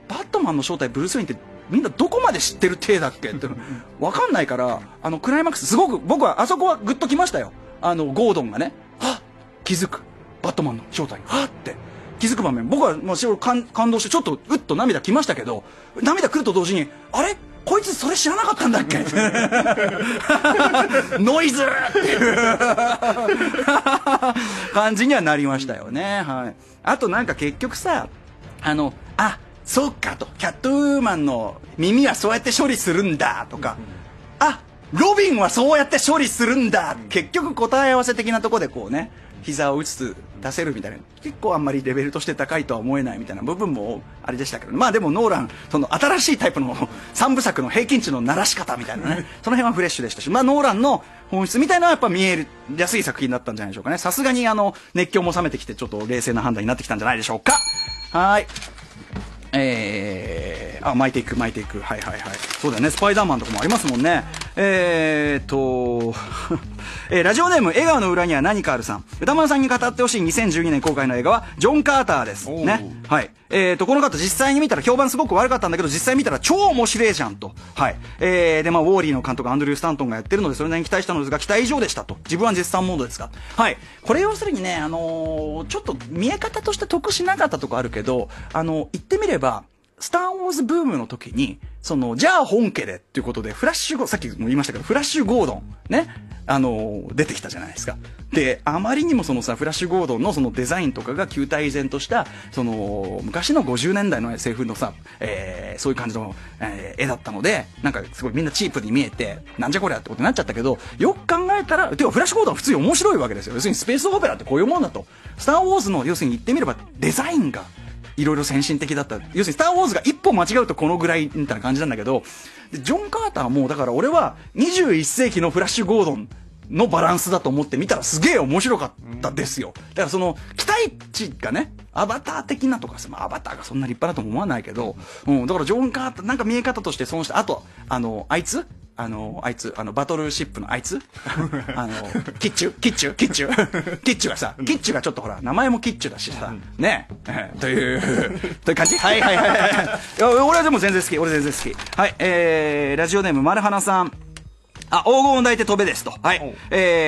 バットマンの正体ブルース・ウェインってみんなどこまで知ってる体だっけってわかんないから、クライマックスすごく僕はあそこはグッときましたよ。ゴードンがね、はっ、気づく、バットマンの正体にはっって気づく場面、僕はもう感動してちょっとうっと涙きましたけど、涙くると同時に、あれ、こいつそれ知らなかったんだっけノイズっていう感じにはなりましたよね。はい。あとなんか結局さ、あ、そうかと、キャットウーマンの耳はそうやって処理するんだとか、あ、ロビンはそうやって処理するんだ、結局答え合わせ的なとこでこうね、膝を打つ出せるみたいな、結構あんまりレベルとして高いとは思えないみたいな部分もあれでしたけど、まあでもノーラン、その新しいタイプの3部作の平均値の鳴らし方みたいなね、その辺はフレッシュでしたし、まあノーランの本質みたいなのはやっぱ見えやすい作品だったんじゃないでしょうかね。さすがに熱狂も冷めてきて、ちょっと冷静な判断になってきたんじゃないでしょうか。はい。あ、巻いていく。はいはいはい。そうだよね。スパイダーマンとかもありますもんね。ラジオネーム、笑顔の裏には何かあるさん。歌丸さんに語ってほしい2012年公開の映画は、ジョン・カーターです。ね。はい。この方実際に見たら評判すごく悪かったんだけど、実際見たら超面白いじゃんと。はい。で、まあ、ウォーリーの監督、アンドリュー・スタントンがやってるので、それなりに期待したのですが、期待以上でしたと。自分は絶賛モードですが。はい。これ要するにね、ちょっと見え方として得しなかったとこあるけど、言ってみれば、スター・ウォーズブームの時に、じゃあ本家でっていうことで、フラッシュゴ、さっきも言いましたけど、フラッシュゴードン、ね、出てきたじゃないですか。で、あまりにもフラッシュゴードンのデザインとかが旧態依然とした、昔の50年代の SF のさ、そういう感じの、絵だったので、なんかすごいみんなチープに見えて、なんじゃこりゃってことになっちゃったけど、よく考えたら、てかフラッシュゴードンは普通に面白いわけですよ。要するにスペースオペラってこういうもんだと。スター・ウォーズの、要するに言ってみれば、デザインが、いろいろ先進的だった。要するに、スター・ウォーズが一歩間違うとこのぐらい、みたいな感じなんだけど、ジョン・カーターも、だから俺は、21世紀のフラッシュ・ゴードンのバランスだと思って見たらすげえ面白かったですよ。だから期待値がね、アバター的なとかさ、アバターがそんな立派だとも思わないけど、だからジョン・カーター、なんか見え方として損した。あと、あいつ、バトルシップのあいつキッチュがさ、キッチュがちょっとほら、名前もキッチュだしさ、ねえ、という感じ。はいはいはい。俺はでも全然好き、はい、ラジオネーム、丸花さん。あ、黄金を抱いて飛べですと。はい。ちょ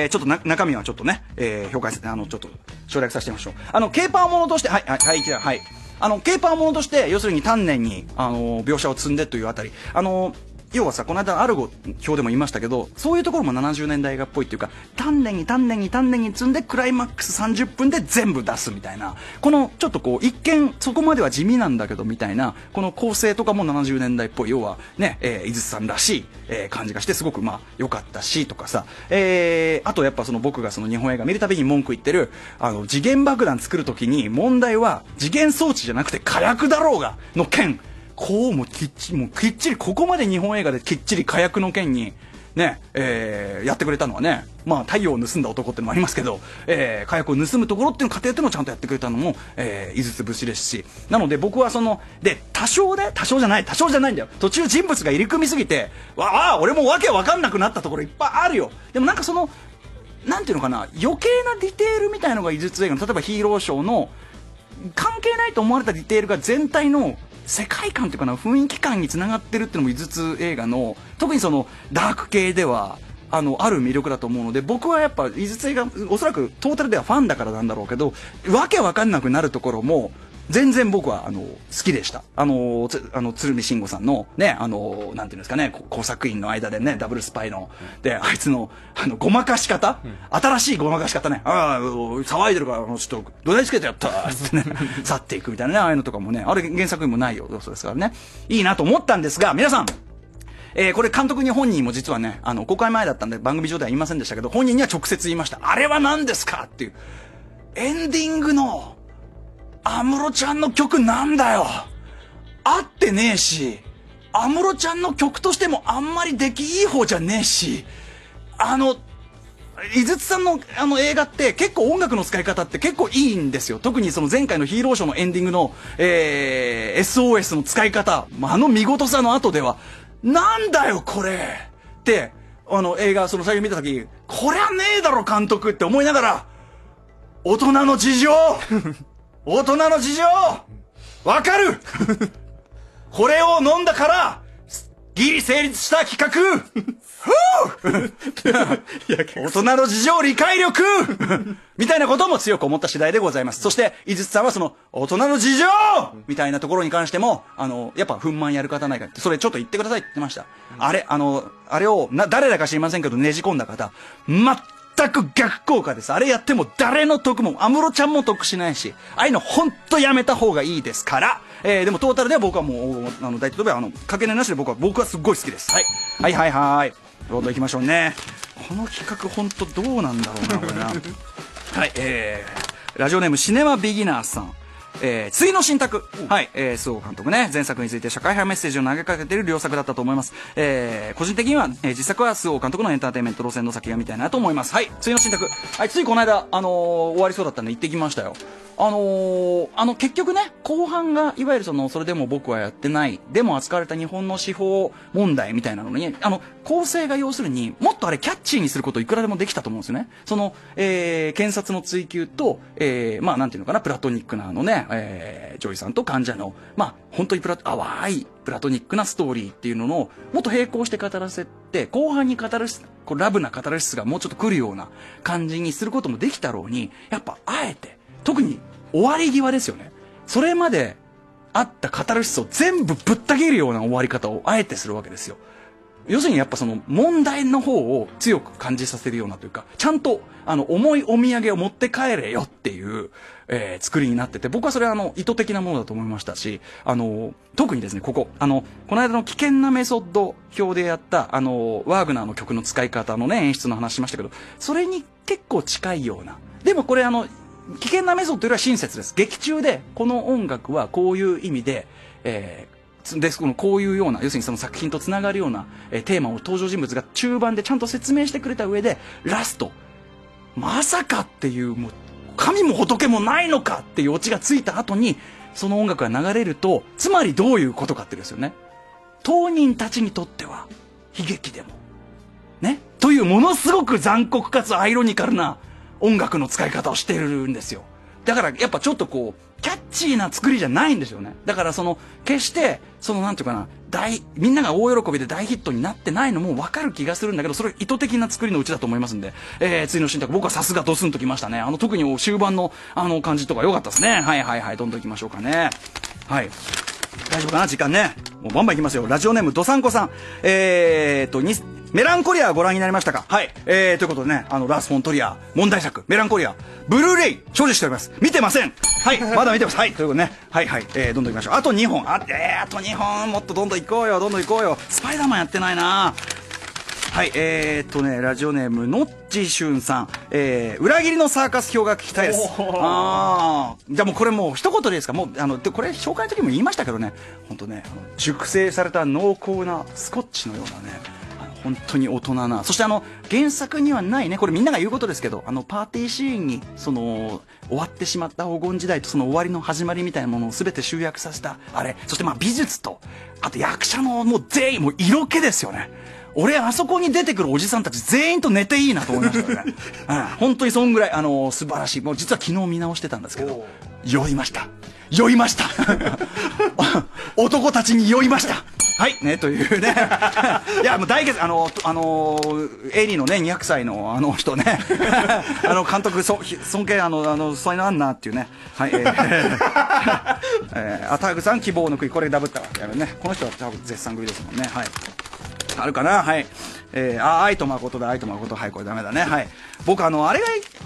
っと中身はちょっとね、評価、ちょっと省略させてみましょう。ケーパーものとして、はい。ケーパーものとして、要するに丹念に、描写を積んでというあたり、要はさ、この間アルゴ表でも言いましたけど、そういうところも70年代映画っぽいっていうか、丹念に積んでクライマックス30分で全部出すみたいな、このちょっとこう、一見そこまでは地味なんだけどみたいな、この構成とかも70年代っぽい、要はね、井筒さんらしい、感じがしてすごくまあ良かったしとかさ、あとやっぱ僕が日本映画見るたびに文句言ってる、時限爆弾作るときに問題は時限装置じゃなくて火薬だろうがの件、こうもうきっちり、ここまで日本映画できっちり火薬の件に、ね、やってくれたのはね、まあ、太陽を盗んだ男ってのもありますけど、火薬を盗むところっていうのを過程っていうのをちゃんとやってくれたのも、井筒節ですし、なので僕はで、多少じゃないんだよ。途中人物が入り組みすぎて、わあ、俺もわけわかんなくなったところいっぱいあるよ。でもなんかなんていうのかな、余計なディテールみたいのが井筒映画の、例えばヒーローショーの、関係ないと思われたディテールが全体の、世界観というかな、雰囲気感につながってるっていうのも井筒映画の特にダーク系ではある魅力だと思うので、僕はやっぱ井筒映画おそらくトータルではファンだからなんだろうけど、わけわかんなくなるところも全然僕は好きでした。鶴見慎吾さんのね、なんていうんですかね、工作員の間でね、ダブルスパイの、で、あいつの、ごまかし方、新しいごまかし方ね、ああ、騒いでるから、ちょっと、土台つけてやったってね、去っていくみたいなね、ああいうのとかもね、あれ原作にもないよ、そうですからね、いいなと思ったんですが、皆さん、これ監督に本人も実はね、公開前だったんで番組上では言いませんでしたけど、本人には直接言いました。あれは何ですかっていう、エンディングの、安室ちゃんの曲なんだよ。合ってねえし、安室ちゃんの曲としてもあんまり出来いい方じゃねえし、井筒さんの映画って結構音楽の使い方って結構いいんですよ。特に前回のヒーローショーのエンディングの、SOS の使い方、見事さの後では、なんだよこれって、映画最初見た時、こりゃねえだろ監督って思いながら、大人の事情大人の事情わかるこれを飲んだから、ギリ成立した企画大人の事情理解力みたいなことも強く思った次第でございます。そして、井筒さんは大人の事情みたいなところに関しても、やっぱ、憤懣やる方ないかって、それちょっと言ってくださいって言ってました。あれを、誰だか知りませんけど、ねじ込んだ方、全く逆効果です。あれやっても誰の得も、安室ちゃんも得しないし、ああいうのほんとやめた方がいいですから、でもトータルでは僕はもう、大体飛べば、かけねなしで僕はすっごい好きです。はい。はい。どんどん行きましょうね。この企画ほんとどうなんだろうな、これな。はい、ラジオネームシネマビギナーさん。次の新宅。はい、周防監督ね、前作について社会派メッセージを投げかけている良作だったと思います。個人的には、実作は周防監督のエンターテインメント路線の先が見たいなと思います。はい、次の新宅。はい、ついこの間、終わりそうだったんで行ってきましたよ。結局ね、後半がいわゆるそれでも僕はやってないでも扱われた日本の司法問題みたいなのに、構成が要するにもっとあれキャッチーにすることいくらでもできたと思うんですよね。検察の追及と、まあなんていうのかな、プラトニックなね、女医さんと患者の本当に淡いプラトニックなストーリーっていうのをもっと並行して語らせて、後半に語るラブなカタルシスがもうちょっと来るような感じにすることもできたろうに、やっぱあえて特に終わり際ですよね。それまであったカタルシスを全部ぶった切るような終わり方をあえてするわけですよ。要するにやっぱその問題の方を強く感じさせるようなというか、ちゃんと重いお土産を持って帰れよっていう、作りになってて、僕はそれは意図的なものだと思いましたし、特にですね、この間の危険なメソッド表でやった、ワーグナーの曲の使い方のね、演出の話しましたけど、それに結構近いような。でもこれ危険なメソッドよりは親切です。劇中で、この音楽はこういう意味で、こういうような、要するにその作品とつながるような、テーマを登場人物が中盤でちゃんと説明してくれた上で、ラスト、まさかっていう、もう、神も仏もないのかっていうオチがついた後に、その音楽が流れると、つまりどういうことかってですよね。当人たちにとっては、悲劇でも、ね、というものすごく残酷かつアイロニカルな音楽の使い方をしてるんですよ。だからやっぱちょっとキャッチーな作りじゃないんですよね。だから決して、なんていうかな、みんなが大喜びで大ヒットになってないのもわかる気がするんだけど、それ意図的な作りのうちだと思いますんで、次の新宅、僕はさすがドスンときましたね。特に終盤の感じとか良かったですね。はいはいはい、どんどん行きましょうかね。はい。大丈夫かな、時間ね。もうバンバン行きますよ。ラジオネーム、ドサンコさん。メランコリアご覧になりましたか？はい。ということでね、ラース・フォントリア、問題作、メランコリア、ブルーレイ、所持しております。見てません。はい。まだ見てます。はい。ということでね、はいはい。どんどん行きましょう。あと2本。あと2本。もっとどんどん行こうよ。どんどん行こうよ。スパイダーマンやってないな。はい。ね、ラジオネーム、ノッチシュンさん。裏切りのサーカス表が聞きたいです。じゃあもうこれもう一言でいいですか？もう、これ紹介の時も言いましたけどね、ほんとね、熟成された濃厚なスコッチのようなね、本当に大人な。そして原作にはないね、これみんなが言うことですけど、パーティーシーンに、終わってしまった黄金時代とその終わりの始まりみたいなものを全て集約させた、あれ。そして美術と、あと役者のもう全員、もう色気ですよね。俺、あそこに出てくるおじさんたち全員と寝ていいなと思いましたね。本当にそんぐらい、素晴らしい。もう実は昨日見直してたんですけど、酔いました。酔いました。男たちに酔いました。はいね、というね。いや、もう大傑、エリーのね、200歳の人ね、監督、尊敬、そういうのあんなっていうね。はい、アタグさん、希望の国、これダブったわけやるね。この人は多分絶賛組ですもんね。はい。あるかな、はい。愛と誠だ、愛と誠。はい、これダメだね。はい。僕、あれがや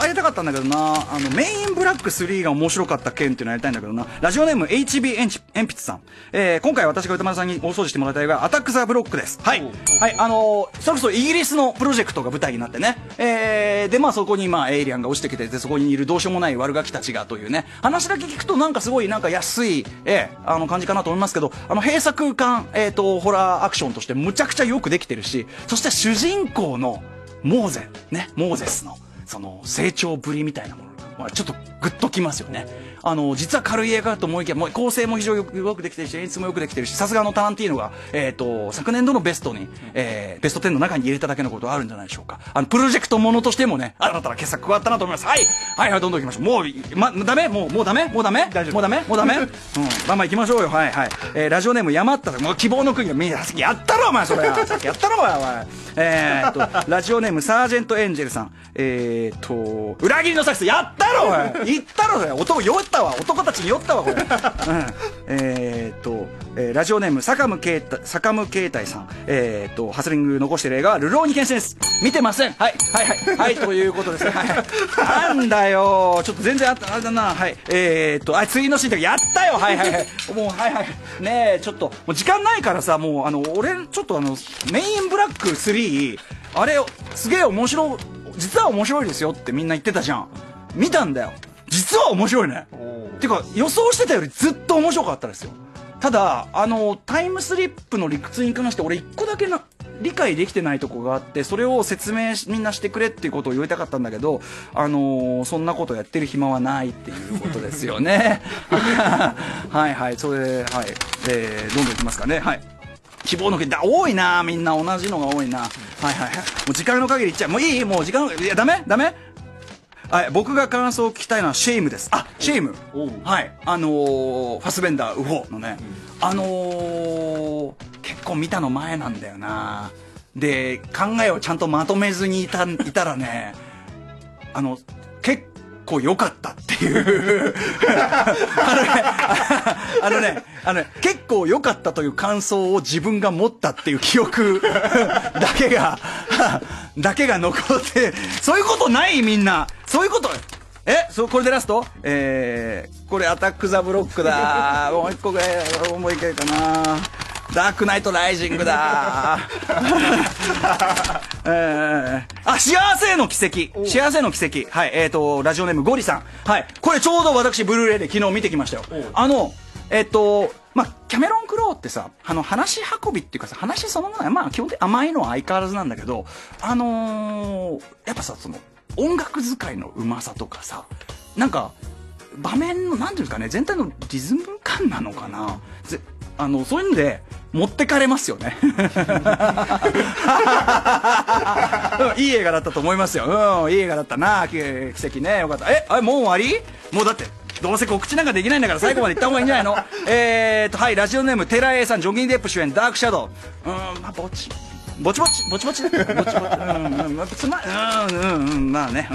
りたかったんだけどな、メインブラック3が面白かった件っていうのやりたいんだけどな。ラジオネーム、HB 鉛筆さん。今回私が歌丸さんに大掃除してもらいたいが、アタック・ザ・ブロックです。はい。はい、それこそイギリスのプロジェクトが舞台になってね。で、そこに、エイリアンが落ちてきて、そこにいるどうしようもない悪ガキたちがというね、話だけ聞くとすごい安い、感じかなと思いますけど、閉鎖空間、ホラーアクションとしてむちゃくちゃよくできてるし、そして主人公のモーゼスの成長ぶりみたいなものがちょっとグッときますよね。実は軽い映画だと思いきや、もう構成も非常によくできてるし、演出もよくできてるし、さすがタランティーノが、昨年度のベストに、ベスト10の中に入れただけのことはあるんじゃないでしょうか。プロジェクトものとしてもね、新たな傑作加わったなと思います。はいはいはい、どんどん行きましょう。もう、ダメもうダメもうダメもうダメもうダメうん、バンバン行きましょうよ。はいはい。ラジオネーム、山田さん。もう希望の国がみんな、さっきやったろ、お前、それ。さっきやったろ、お前、お前。ラジオネーム、サージェントエンジェルさん。裏切りのサックス、やったろ、お前。言ったろ、それ。男弱ったわ、男たちに酔ったわ、これ。ラジオネーム、坂無慶太さん。ハスリング残してる映画は、流浪に変身です。見てません。はい、はい、はい、はい、ということですね。はい。なんだよ、ちょっと全然あれだな。はい。次のシーンとか、やったよ、はい、はい、はい。もう、はい、はい。ねえ、ちょっと、もう時間ないからさ、もう、俺、ちょっとメインブラック3、あれ、すげえ面白、実は面白いですよってみんな言ってたじゃん。見たんだよ。実は面白いね。てか予想してたよりずっと面白かったですよ。ただタイムスリップの理屈に関して俺1個だけ理解できてないとこがあって、それを説明みんなしてくれっていうことを言いたかったんだけど、そんなことやってる暇はないっていうことですよね。はいはい、それで、はい、どんどんいきますかね。はい、希望の国だ、多いな、みんな同じのが多いな。はいはいはい、もう時間の限りいっちゃう。もういい、もう時間、いやダメダメ。はい、僕が感想を聞きたいのはシェイムです。あ、シェイム、はい、ファスベンダーウホのね、結構見たの前なんだよな。で考えをちゃんとまとめずにいたらね、結構良かったっていうあのね結構良かったという感想を自分が持ったっていう記憶だけが残って。そういうことない、みんなそういうこと。これでラスト、これアタック・ザ・ブロックだ。もう一個ぐらい、もう一回かな、ダークナイト・ライジングだ。あ、幸せの奇跡、幸せの奇跡。はい、ラジオネームゴリさん。はい、これちょうど私ブルーレイで昨日見てきましたよ。キャメロン・クロウってさ、話運びっていうかさ、話そのものはまあ基本的に甘いのは相変わらずなんだけど、やっぱさ、その音楽使いのうまさとかさ、なんか場面のなんていうんですかね、全体のリズム感なのかな、そういうので持ってかれますよね。いい映画だったと思いますよ。うん、いい映画だったな、奇跡ね、よかった。あれ、もう終わり？もうだってどうせ告知なんかできないんだから最後まで行った方がいいんじゃないの。はい、ラジオネームテラエさん。ジョニー・デップ主演ダークシャドウ。まあぼちぼちまあね、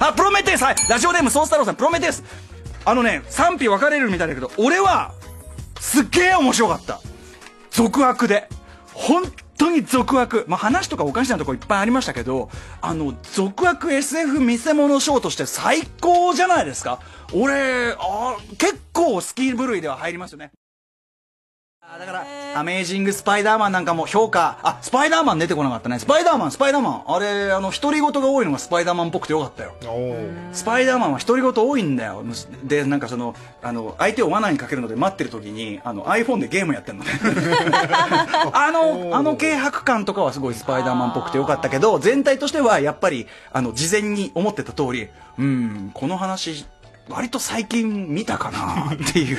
あ、プロメテウス。はい、ラジオネームソース太郎さん。プロメテウス、賛否分かれるみたいだけど、俺はすっげえ面白かった。続悪で、本当に続悪、話とかおかしなとこいっぱいありましたけど、続悪 SF 見せ物ショーとして最高じゃないですか。俺、結構スキル部類では入りますよね。だから「アメージング・スパイダーマン」なんかも評価、スパイダーマン出てこなかったね。スパイダーマンあれ、独り言が多いのがスパイダーマンっぽくてよかったよ。スパイダーマンは独り言多いんだよ。でなんかその相手を罠にかけるので待ってる時にiPhone でゲームやってるのね。あの軽薄感とかはすごいスパイダーマンっぽくてよかったけど、全体としてはやっぱり事前に思ってた通り、この話割と最近見たかなっていう。